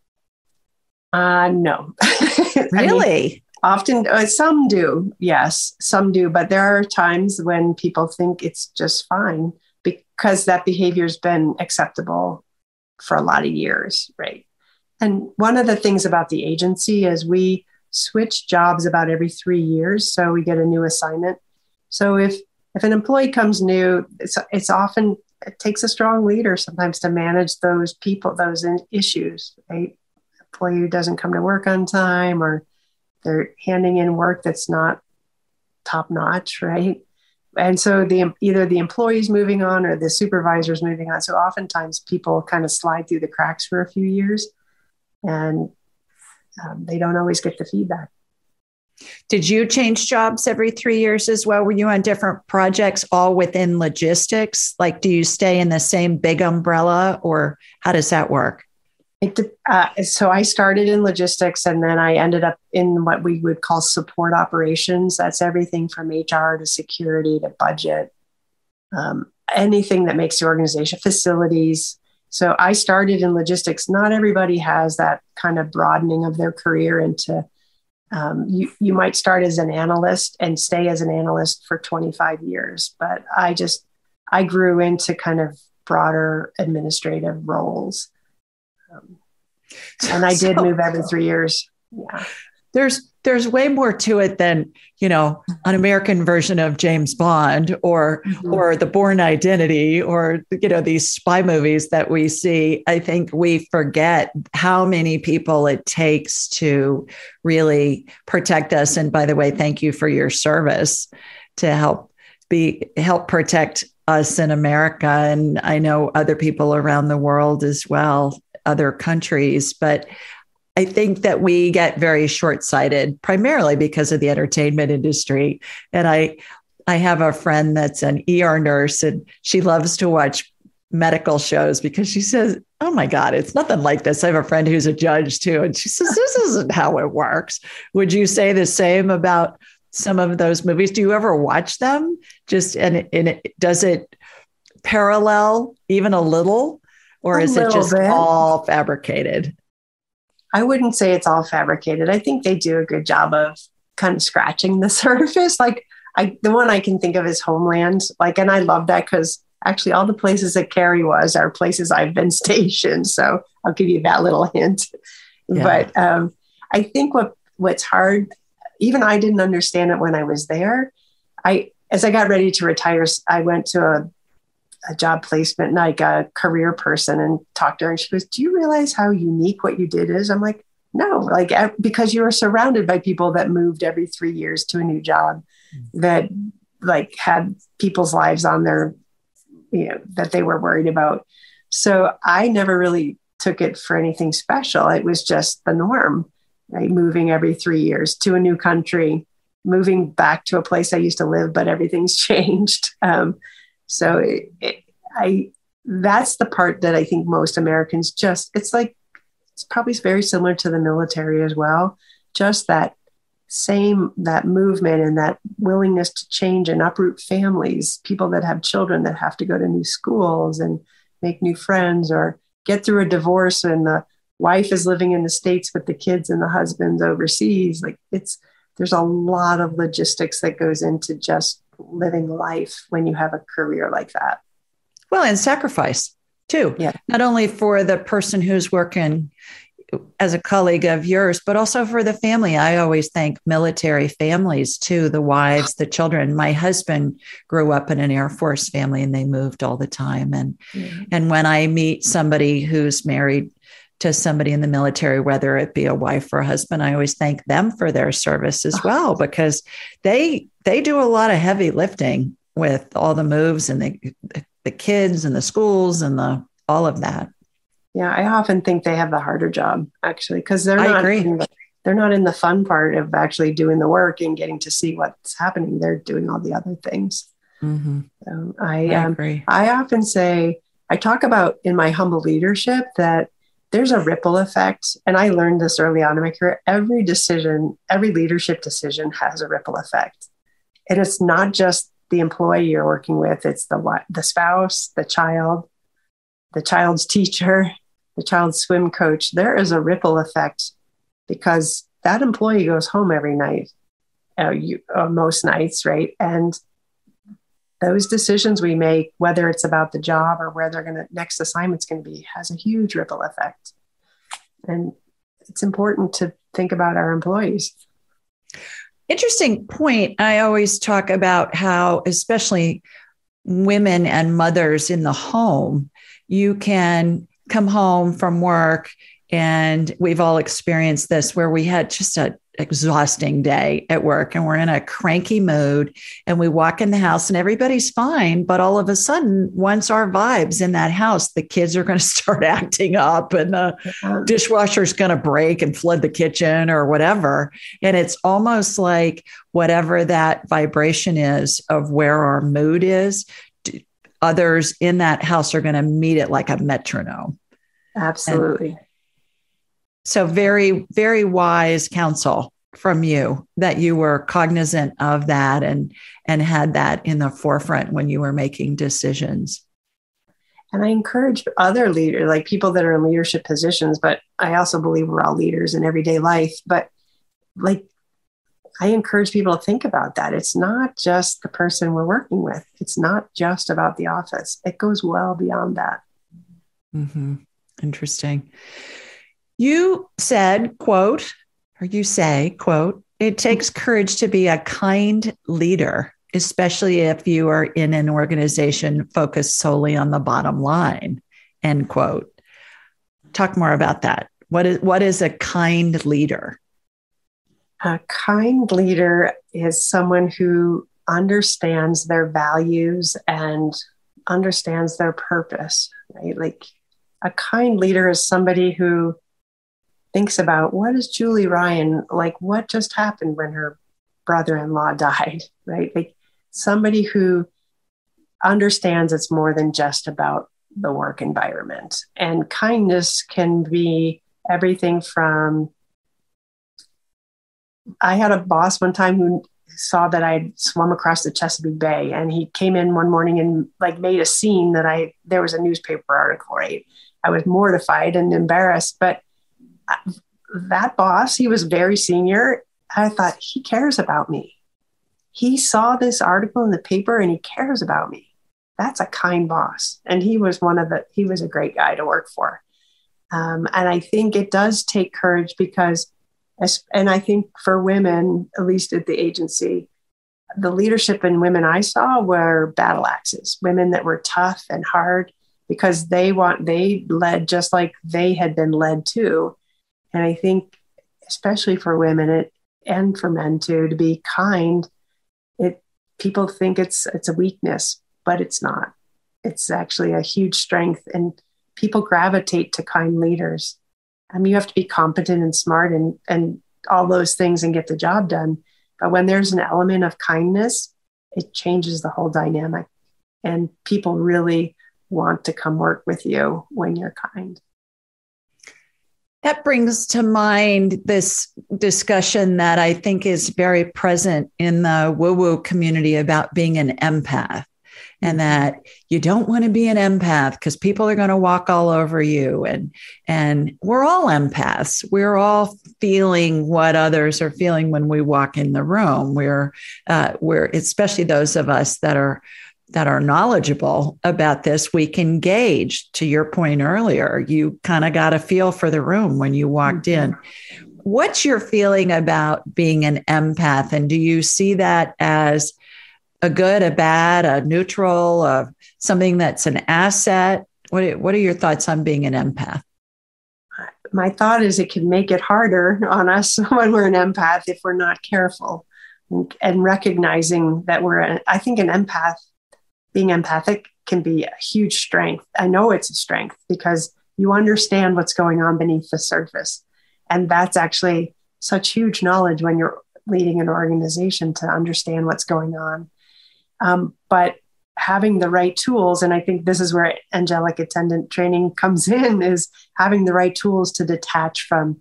Uh, no. Really? I mean, often, uh, some do. Yes, some do. But there are times when people think it's just fine because that behavior's been acceptable for a lot of years, right? And one of the things about the agency is we switch jobs about every three years. So we get a new assignment. So if, if an employee comes new, it's, it's often, it takes a strong leader sometimes to manage those people, those issues, right? Employee who doesn't come to work on time, or they're handing in work that's not top notch, right? And so the either the employee's moving on or the supervisor's moving on. So oftentimes people kind of slide through the cracks for a few years and um, they don't always get the feedback. Did you change jobs every three years as well? Were you on different projects all within logistics? Like, do you stay in the same big umbrella or how does that work? It, uh, so I started in logistics and then I ended up in what we would call support operations. That's everything from H R to security to budget, um, anything that makes the organization, facilities. So I started in logistics. Not everybody has that kind of broadening of their career into Um, you, you might start as an analyst and stay as an analyst for twenty-five years, but I just, I grew into kind of broader administrative roles. Um, and I did so, move every three years. Yeah. There's, there's way more to it than, you know, an American version of James Bond or, mm-hmm. or The Bourne Identity or, you know, these spy movies that we see. I think we forget how many people it takes to really protect us. And by the way, thank you for your service to help be, help protect us in America. And I know other people around the world as well, other countries, but I think that we get very short-sighted primarily because of the entertainment industry. And I, I have a friend that's an E R nurse and she loves to watch medical shows because she says, oh my God, it's nothing like this. I have a friend who's a judge too. And she says, this isn't how it works. Would you say the same about some of those movies? Do you ever watch them? Just, and, and it, does it parallel even a little, or a is little it just bit. all fabricated? I wouldn't say it's all fabricated. I think they do a good job of kind of scratching the surface. Like I, the one I can think of is Homeland. Like, and I love that because actually all the places that Carrie was are places I've been stationed. So I'll give you that little hint. Yeah. But um, I think what what's hard, even I didn't understand it when I was there. I, as I got ready to retire, I went to a, a job placement, like a career person, and talked to her. And she goes, do you realize how unique what you did is? I'm like, no, like, because you were surrounded by people that moved every three years to a new job, mm-hmm. that like had people's lives on their, you know, that they were worried about. So I never really took it for anything special. It was just the norm, right? Moving every three years to a new country, moving back to a place I used to live, but everything's changed. Um, So it, it, I, that's the part that I think most Americans just, it's like, it's probably very similar to the military as well. Just that same, that movement and that willingness to change and uproot families, people that have children that have to go to new schools and make new friends or get through a divorce and the wife is living in the States with the kids and the husband's overseas. Like it's, there's a lot of logistics that goes into just living life when you have a career like that. Well, and sacrifice too, yeah. Not only for the person who's working as a colleague of yours, but also for the family. I always thank military families too, the wives, the children. My husband grew up in an Air Force family and they moved all the time. And, mm-hmm. and when I meet somebody who's married to somebody in the military, whether it be a wife or a husband. I always thank them for their service as well, because they they do a lot of heavy lifting with all the moves and the the kids and the schools and the all of that. Yeah, I often think they have the harder job, actually, because they're not in the, they're not in the fun part of actually doing the work and getting to see what's happening. They're doing all the other things. Mm-hmm. So I, I, um, agree. I often say, I talk about in my humble leadership that there's a ripple effect. And I learned this early on in my career. Every decision, every leadership decision has a ripple effect. And it's not just the employee you're working with. It's the the spouse, the child, the child's teacher, the child's swim coach. There is a ripple effect because that employee goes home every night, uh, you, uh, most nights, right? And those decisions we make, whether it's about the job or where they're going to next assignment's going to be, has a huge ripple effect. And it's important to think about our employees. Interesting point. I always talk about how, especially women and mothers in the home, you can come home from work, and we've all experienced this where we had just a exhausting day at work and we're in a cranky mood and we walk in the house and everybody's fine. But all of a sudden, once our vibe's in that house, the kids are going to start acting up and the dishwasher's going to break and flood the kitchen or whatever. And it's almost like whatever that vibration is of where our mood is, others in that house are going to meet it like a metronome. Absolutely. And so very, very wise counsel from you that you were cognizant of that and and had that in the forefront when you were making decisions. And I encourage other leaders, like people that are in leadership positions, but I also believe we're all leaders in everyday life. But like, I encourage people to think about that. It's not just the person we're working with. It's not just about the office. It goes well beyond that. Mm-hmm. Interesting. You said, quote, or you say, quote, it takes courage to be a kind leader, especially if you are in an organization focused solely on the bottom line, end quote. Talk more about that. What is, what is a kind leader? A kind leader is someone who understands their values and understands their purpose, right? Like a kind leader is somebody who thinks about, what is Julie Ryan, like what just happened when her brother-in-law died, right? Like somebody who understands it's more than just about the work environment. And kindness can be everything from, I had a boss one time who saw that I swum across the Chesapeake Bay, and he came in one morning and like made a scene that I, there was a newspaper article, right? I was mortified and embarrassed, but that boss, he was very senior. I thought, he cares about me. He saw this article in the paper and he cares about me. That's a kind boss. And he was one of the, he was a great guy to work for. Um, and I think it does take courage because, and I think for women, at least at the agency, the leadership in women I saw were battle axes, women that were tough and hard because they want, they led just like they had been led to. And I think, especially for women it, and for men too, to be kind, it people think it's it's a weakness, but it's not. It's actually a huge strength, and people gravitate to kind leaders. I mean, you have to be competent and smart and and all those things and get the job done. But when there's an element of kindness, it changes the whole dynamic, and people really want to come work with you when you're kind. That brings to mind this discussion that I think is very present in the woo-woo community about being an empath, and that you don't want to be an empath because people are going to walk all over you. And, and we're all empaths. We're all feeling what others are feeling when we walk in the room. We're, uh, we're especially those of us that are that are knowledgeable about this, we can gauge. To your point earlier, you kind of got a feel for the room when you walked in. What's your feeling about being an empath? And do you see that as a good, a bad, a neutral, a, something that's an asset? What are, what are your thoughts on being an empath? my thought is it can make it harder on us when we're an empath if we're not careful and, and recognizing that we're, a, I think an empath, being empathic can be a huge strength. I know it's a strength because you understand what's going on beneath the surface. And that's actually such huge knowledge when you're leading an organization to understand what's going on. Um, but having the right tools, and I think this is where Angelica Tenant Training comes in, is having the right tools to detach from,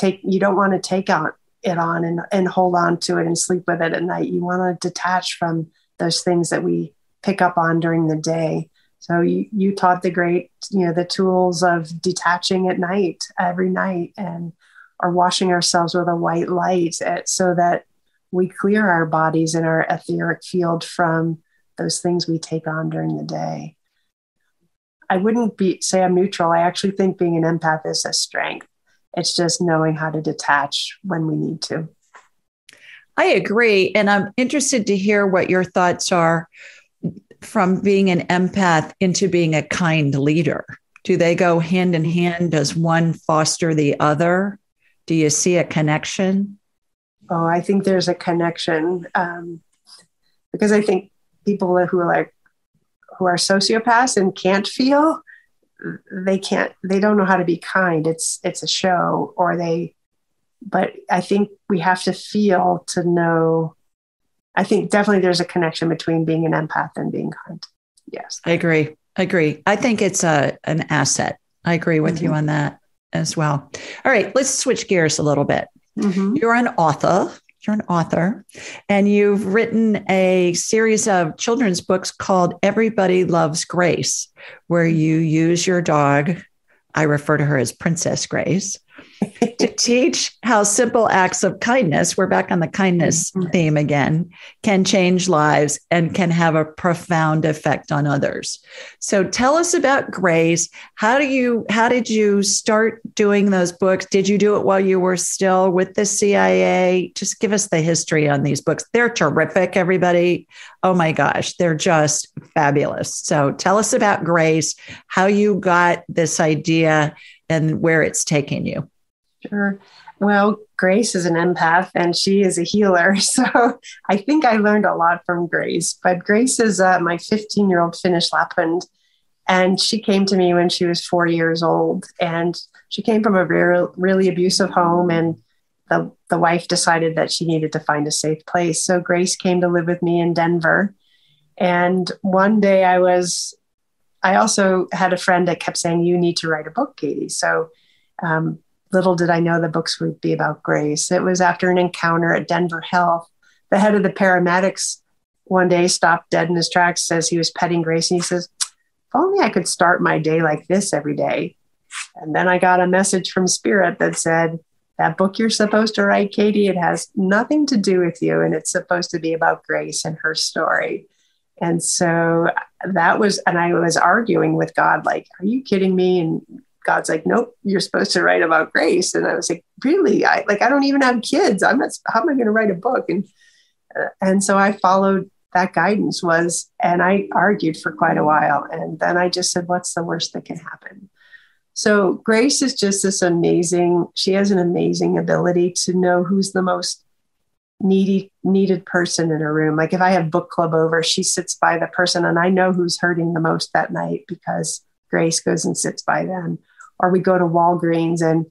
take. You don't want to take on it on and, and hold on to it and sleep with it at night. You want to detach from those things that we pick up on during the day. So you, you taught the great, you know, the tools of detaching at night, every night, and or washing ourselves with a white light at, so that we clear our bodies and our etheric field from those things we take on during the day. I wouldn't be say I'm neutral. I actually think being an empath is a strength. It's just knowing how to detach when we need to. I agree. And I'm interested to hear what your thoughts are from being an empath into being a kind leader. Do they go hand in hand? Does one foster the other? Do you see a connection? Oh, I think there's a connection um, because I think people who are like, who are sociopaths and can't feel, they can't, they don't know how to be kind. It's, it's a show or they, but I think we have to feel to know. I think definitely there's a connection between being an empath and being kind. Yes. I agree. I agree. I think it's a, an asset. I agree with mm-hmm. you on that as well. All right, let's switch gears a little bit. Mm-hmm. You're an author. You're an author, and you've written a series of children's books called Everybody Loves Grace, where you use your dog, I refer to her as Princess Grace, to teach how simple acts of kindness, we're back on the kindness mm-hmm. theme again, can change lives and can have a profound effect on others. So tell us about Grace. How do you, how did you start doing those books? Did you do it while you were still with the C I A? Just give us the history on these books. They're terrific, everybody. Oh my gosh, they're just fabulous. So tell us about Grace, how you got this idea and where it's taking you. Sure. Well, Grace is an empath and she is a healer. So I think I learned a lot from Grace, but Grace is uh, my fifteen year old Finnish Lapphund. And she came to me when she was four years old, and she came from a re- really abusive home, and the, the wife decided that she needed to find a safe place. So Grace came to live with me in Denver. And one day I was, I also had a friend that kept saying, you need to write a book, Katie. So, um, little did I know the books would be about Grace. It was after an encounter at Denver Health. The head of the paramedics one day stopped dead in his tracks, says he was petting Grace. And he says, if only I could start my day like this every day. And then I got a message from Spirit that said, that book you're supposed to write, Katie, it has nothing to do with you. And it's supposed to be about Grace and her story. And so that was, and I was arguing with God, like, are you kidding me? And God's like, nope, you're supposed to write about Grace. And I was like, really? I like, I don't even have kids. I'm not, how am I going to write a book? And, uh, and so I followed that guidance was, and I argued for quite a while. And then I just said, what's the worst that can happen? So Grace is just this amazing, she has an amazing ability to know who's the most needy, needed person in a room. Like if I have book club over, she sits by the person and I know who's hurting the most that night because Grace goes and sits by them. Or we go to Walgreens and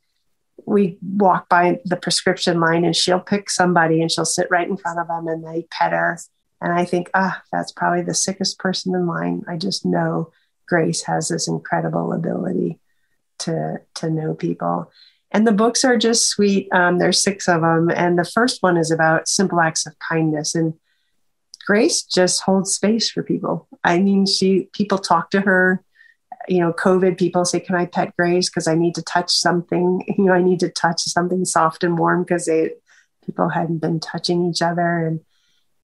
we walk by the prescription line and she'll pick somebody and she'll sit right in front of them and they pet her. And I think, ah, that's probably the sickest person in line. I just know Grace has this incredible ability to, to know people. And the books are just sweet. Um, there's six of them. And the first one is about simple acts of kindness. And Grace just holds space for people. I mean, she people talk to her. You know, COVID people say, can I pet Grace? Because I need to touch something. You know, I need to touch something soft and warm because they people hadn't been touching each other. And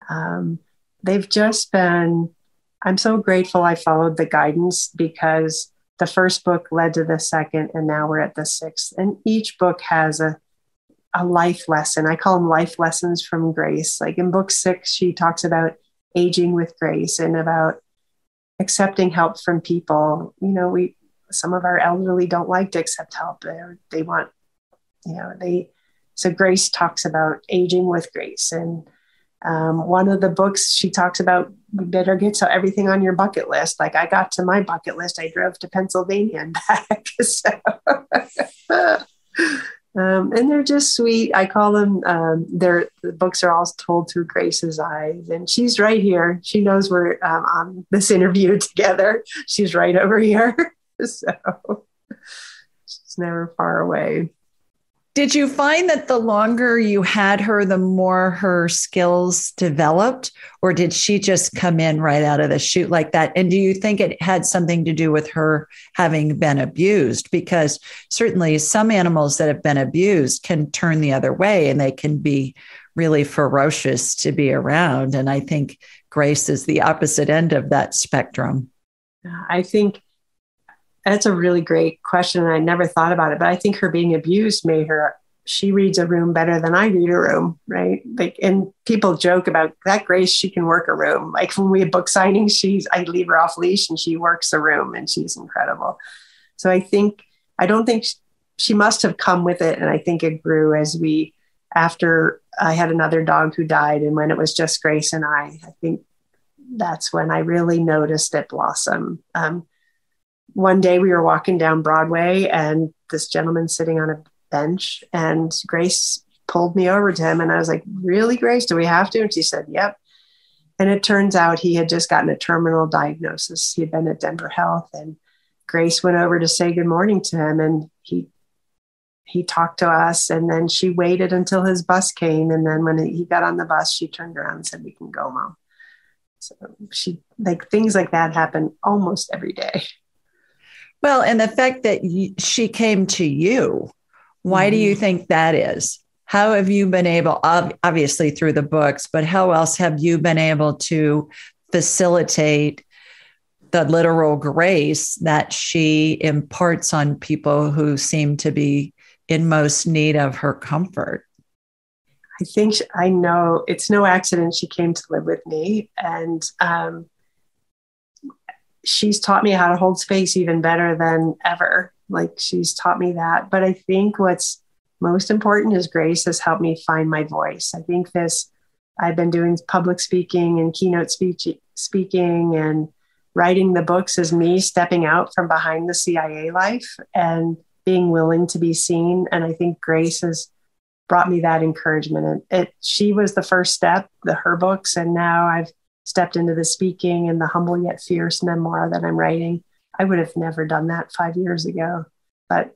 um, they've just been, I'm so grateful I followed the guidance because the first book led to the second and now we're at the sixth. And each book has a, a life lesson. I call them life lessons from Grace. Like in book six, she talks about aging with grace and about accepting help from people. You know, we some of our elderly don't like to accept help. They want, you know, they, so Grace talks about aging with grace. And um, one of the books she talks about, you better get to everything on your bucket list. Like I got to my bucket list, I drove to Pennsylvania and back. So, um, and they're just sweet. I call them, um, their the books are all told through Grace's eyes. And she's right here. She knows we're um, on this interview together. She's right over here. So she's never far away. Did you find that the longer you had her, the more her skills developed, or did she just come in right out of the chute like that? And do you think it had something to do with her having been abused? Because certainly some animals that have been abused can turn the other way and they can be really ferocious to be around. And I think Grace is the opposite end of that spectrum. I think that's a really great question. I never thought about it, but I think her being abused made her, she reads a room better than I read a room. Right. Like, and people joke about that Grace, she can work a room. Like when we have book signings, she's, I leave her off leash and she works a room and she's incredible. So I think, I don't think she, she must have come with it. And I think it grew as we, after I had another dog who died and when it was just Grace and I, I think that's when I really noticed it blossom. Um, One day we were walking down Broadway and this gentleman sitting on a bench and Grace pulled me over to him. And I was like, really, Grace, do we have to? And she said, yep. And it turns out he had just gotten a terminal diagnosis. He had been at Denver Health and Grace went over to say good morning to him. And he, he talked to us and then she waited until his bus came. And then when he got on the bus, she turned around and said, we can go, Mom. So she, like, things like that happen almost every day. Well, and the fact that you, she came to you, why mm-hmm. do you think that is? How have you been able, obviously through the books, but how else have you been able to facilitate the literal grace that she imparts on people who seem to be in most need of her comfort? I think she, I know it's no accident she came to live with me. And, um, she's taught me how to hold space even better than ever. Like she's taught me that. But I think what's most important is Grace has helped me find my voice. I think this, I've been doing public speaking and keynote speech speaking and writing the books is me stepping out from behind the C I A life and being willing to be seen. And I think Grace has brought me that encouragement. And it, she was the first step, the, her books. And now I've stepped into the speaking and the Humble Yet Fierce memoir that I'm writing. I would have never done that five years ago, but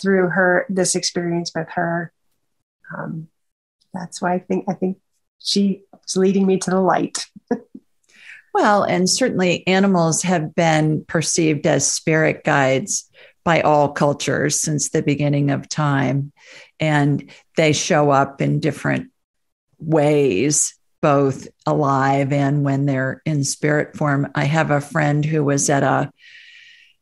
through her, this experience with her, um, that's why I think, I think she's leading me to the light. Well, and certainly animals have been perceived as spirit guides by all cultures since the beginning of time. And they show up in different ways, both alive and when they're in spirit form. I have a friend who was at a,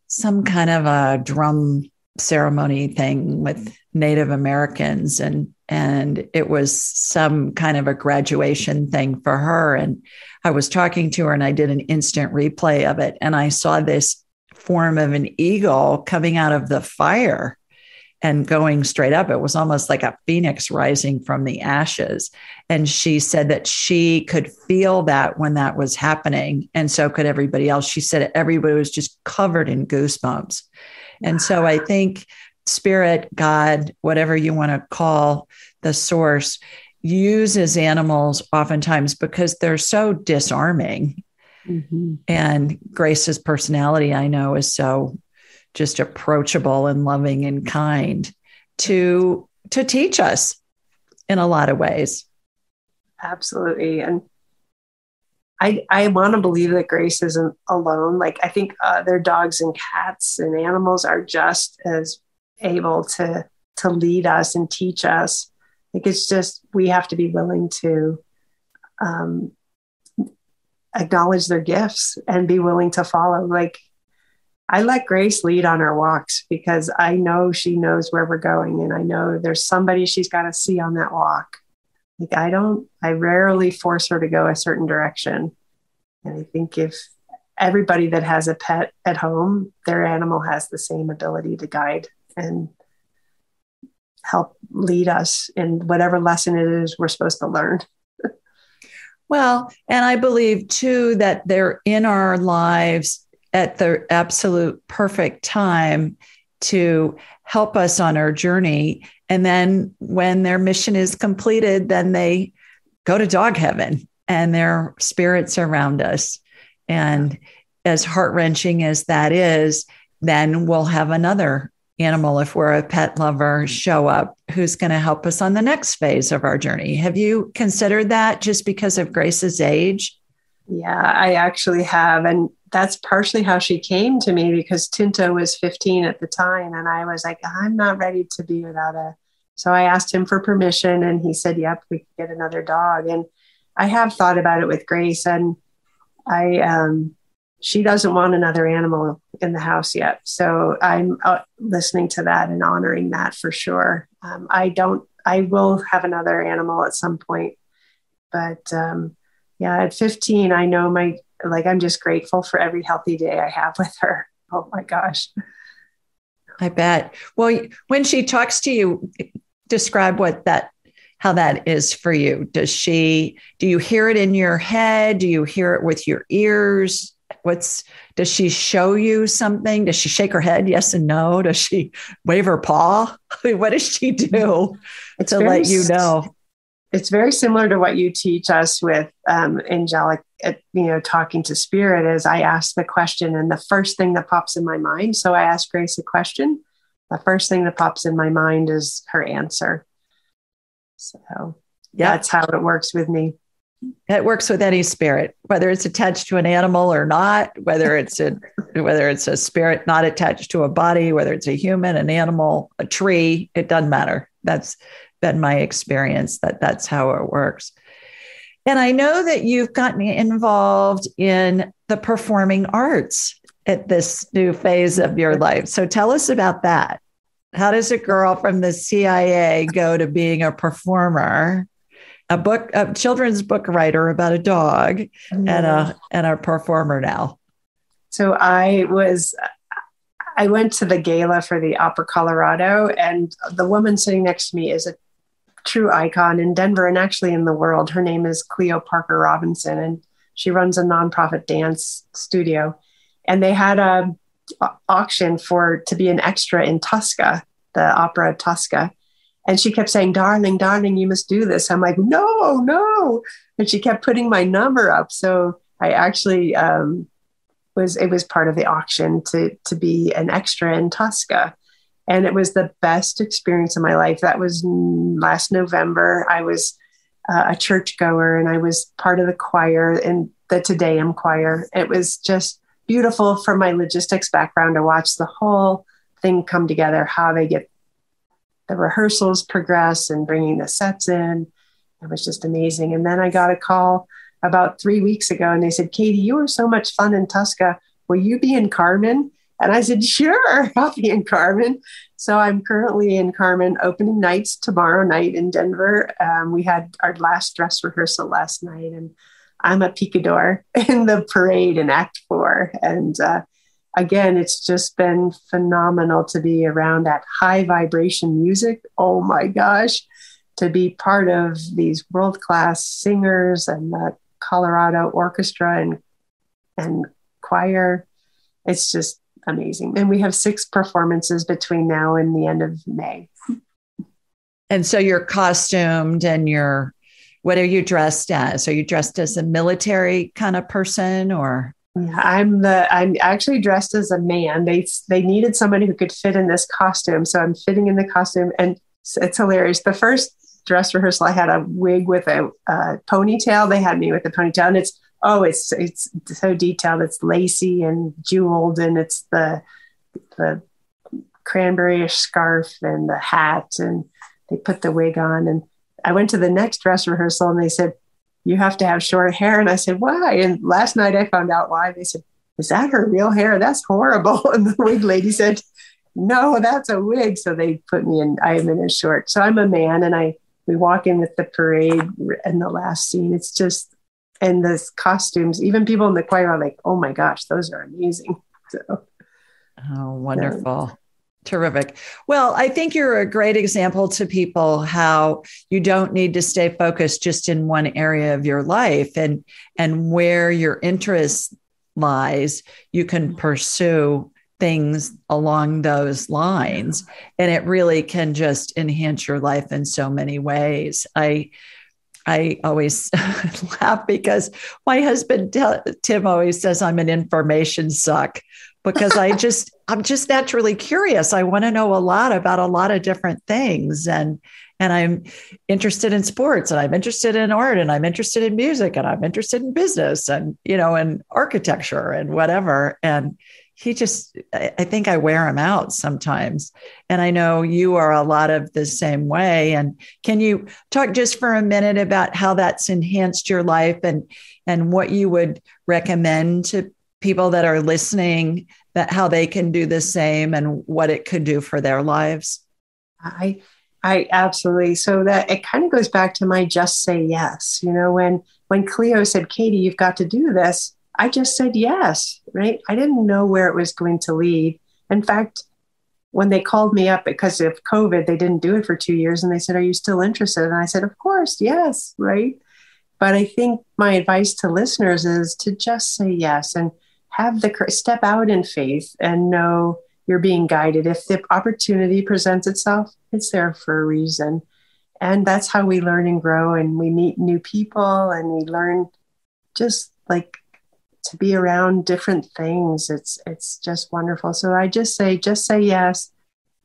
some kind of a drum ceremony thing with Native Americans and, and it was some kind of a graduation thing for her. And I was talking to her and I did an instant replay of it. And I saw this form of an eagle coming out of the fire and going straight up. It was almost like a phoenix rising from the ashes. And she said that she could feel that when that was happening. And so could everybody else. She said everybody was just covered in goosebumps. And wow. So I think spirit, God, whatever you want to call the source, uses animals oftentimes because they're so disarming. Mm-hmm. And Grace's personality, I know, is so just approachable and loving and kind to, to teach us in a lot of ways. Absolutely. And I, I want to believe that Grace isn't alone. Like I think other dogs and cats and animals are just as able to, to lead us and teach us. Like it's just, we have to be willing to, um, acknowledge their gifts and be willing to follow. Like, I let Grace lead on our walks because I know she knows where we're going. And I know there's somebody she's got to see on that walk. Like I don't, I rarely force her to go a certain direction. And I think if everybody that has a pet at home, their animal has the same ability to guide and help lead us in whatever lesson it is we're supposed to learn. Well, and I believe too that they're in our lives at the absolute perfect time to help us on our journey. And then when their mission is completed, then they go to dog heaven and their spirits are around us. And as heart-wrenching as that is, then we'll have another animal, if we're a pet lover, show up who's going to help us on the next phase of our journey. Have you considered that just because of Grace's age? Yeah, I actually have. And that's partially how she came to me, because Tinto was fifteen at the time. And I was like, I'm not ready to be without a... So I asked him for permission and he said, yep, we can get another dog. And I have thought about it with Grace, and I, um, she doesn't want another animal in the house yet. So I'm uh, listening to that and honoring that for sure. Um, I don't, I will have another animal at some point, but, um, yeah, at fifteen, I know my, like, I'm just grateful for every healthy day I have with her. Oh my gosh. I bet. Well, when she talks to you, describe what that, how that is for you. Does she, do you hear it in your head? Do you hear it with your ears? What's, does she show you something? Does she shake her head? Yes and no. Does she wave her paw? I mean, what does she do it's to very, let you know? It's very similar to what you teach us with um, Angelica, you know, talking to spirit. Is I ask the question and the first thing that pops in my mind. So I ask Grace a question. The first thing that pops in my mind is her answer. So yeah, that's how it works with me. It works with any spirit, whether it's attached to an animal or not, whether it's a whether it's a spirit not attached to a body, whether it's a human, an animal, a tree, it doesn't matter. That's been my experience, that that's how it works. And I know that you've gotten involved in the performing arts at this new phase of your life. So tell us about that. How does a girl from the C I A go to being a performer, a book, a children's book writer about a dog, mm-hmm. and a and a performer now? So I was, I went to the gala for the Opera Colorado, and the woman sitting next to me is a true icon in Denver and actually in the world. Her name is Cleo Parker Robinson, and she runs a nonprofit dance studio. And they had a auction for to be an extra in Tosca, the opera Tosca. And she kept saying, darling, darling, you must do this. I'm like, no, no. And she kept putting my number up. So I actually um, was, it was part of the auction to, to be an extra in Tosca. And it was the best experience of my life. That was last November. I was uh, a churchgoer, and I was part of the choir in the Te Deum choir. It was just beautiful from my logistics background to watch the whole thing come together, how they get the rehearsals progress and bringing the sets in. It was just amazing. And then I got a call about three weeks ago and they said, Katy, you were so much fun in Tosca. Will you be in Carmen? And I said, sure, I'll be in Carmen. So I'm currently in Carmen opening nights tomorrow night in Denver. Um, we had our last dress rehearsal last night, and I'm a picador in the parade in Act Four. And uh, again, it's just been phenomenal to be around that high vibration music. Oh my gosh, to be part of these world-class singers and the Colorado Orchestra and, and choir. It's just amazing. And we have six performances between now and the end of May. And so you're costumed and you're... What are you dressed as? Are you dressed as a military kind of person, or? Yeah, I'm the, I'm actually dressed as a man. They, they needed somebody who could fit in this costume. So I'm fitting in the costume, and it's, it's hilarious. The first dress rehearsal, I had a wig with a uh, ponytail. They had me with a ponytail, and it's, oh, it's, it's so detailed. It's lacy and jeweled, and it's the, the cranberry-ish scarf and the hat, and they put the wig on. And I went to the next dress rehearsal and they said, you have to have short hair. And I said, why? And last night I found out why. They said, is that her real hair? That's horrible. And the wig lady said, no, that's a wig. So they put me in, I am in a short. So I'm a man, and I, we walk in with the parade and the last scene. It's just and the costumes, even people in the choir are like, oh my gosh, those are amazing. So, oh, wonderful. Yeah. Terrific. Well, I think you're a great example to people how you don't need to stay focused just in one area of your life, and and where your interest lies, you can pursue things along those lines, and it really can just enhance your life in so many ways. I I always laugh because my husband, Tim, always says I'm an information suck because I just, I'm just naturally curious. I want to know a lot about a lot of different things. And, and I'm interested in sports, and I'm interested in art, and I'm interested in music, and I'm interested in business, and, you know, and architecture and whatever. And he just, I think I wear him out sometimes. And I know you are a lot of the same way. And can you talk just for a minute about how that's enhanced your life, and, and what you would recommend to people that are listening, that how they can do the same, and what it could do for their lives? I, I absolutely. So that it kind of goes back to my just say yes. You know, when, when Cleo said, Katy, you've got to do this, I just said yes, right? I didn't know where it was going to lead. In fact, when they called me up because of COVID, they didn't do it for two years. And they said, are you still interested? And I said, of course, yes, right? But I think my advice to listeners is to just say yes, and have the step out in faith and know you're being guided. If the opportunity presents itself, it's there for a reason. And that's how we learn and grow. And we meet new people, and we learn just like to be around different things. It's it's just wonderful. So I just say, just say yes.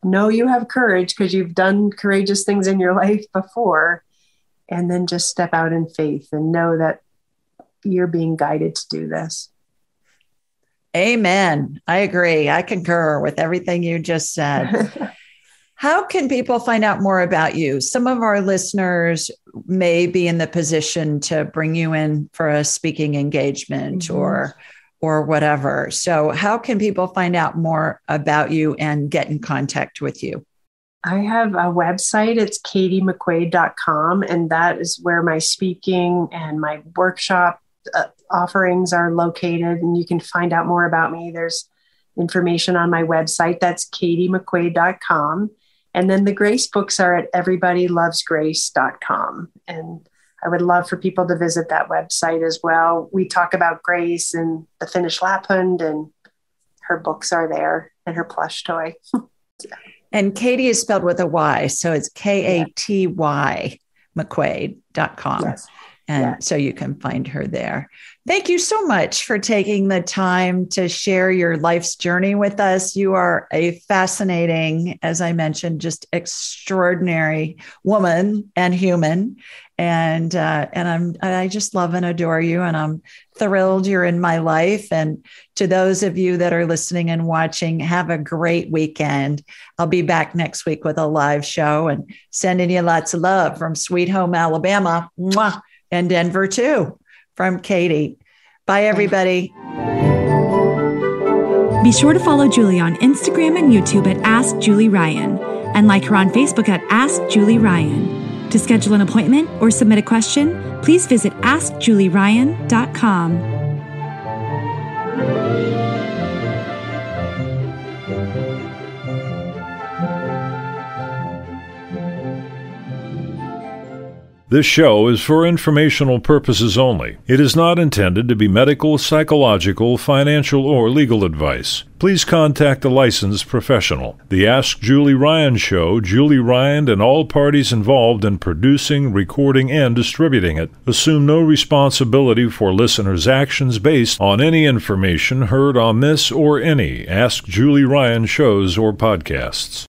Know you have courage because you've done courageous things in your life before. And then just step out in faith and know that you're being guided to do this. Amen. I agree. I concur with everything you just said. How can people find out more about you? Some of our listeners may be in the position to bring you in for a speaking engagement, mm-hmm. or, or whatever. So how can people find out more about you and get in contact with you? I have a website. It's katy m c quaid dot com. And that is where my speaking and my workshop uh, offerings are located. And you can find out more about me. There's information on my website. That's katy m c quaid dot com. And then the Grace books are at everybody loves grace dot com. And I would love for people to visit that website as well. We talk about Grace and the Finnish Lapphund, and her books are there, and her plush toy. Yeah. And Katy is spelled with a Y, so it's K A T Y McQuaid dot com. Yes. And yeah. So you can find her there. Thank you so much for taking the time to share your life's journey with us. You are a fascinating, as I mentioned, just extraordinary woman and human. And uh, and I'm I just love and adore you, and I'm thrilled you're in my life. And to those of you that are listening and watching, have a great weekend. I'll be back next week with a live show, and sending you lots of love from Sweet Home, Alabama, mwah, and Denver too, from Katy. Bye, everybody. Be sure to follow Julie on Instagram and YouTube at Ask Julie Ryan, and like her on Facebook at Ask Julie Ryan. To schedule an appointment or submit a question, please visit ask julie ryan dot com. This show is for informational purposes only. It is not intended to be medical, psychological, financial, or legal advice. Please contact a licensed professional. The Ask Julie Ryan Show, Julie Ryan, and all parties involved in producing, recording, and distributing it assume no responsibility for listeners' actions based on any information heard on this or any Ask Julie Ryan shows or podcasts.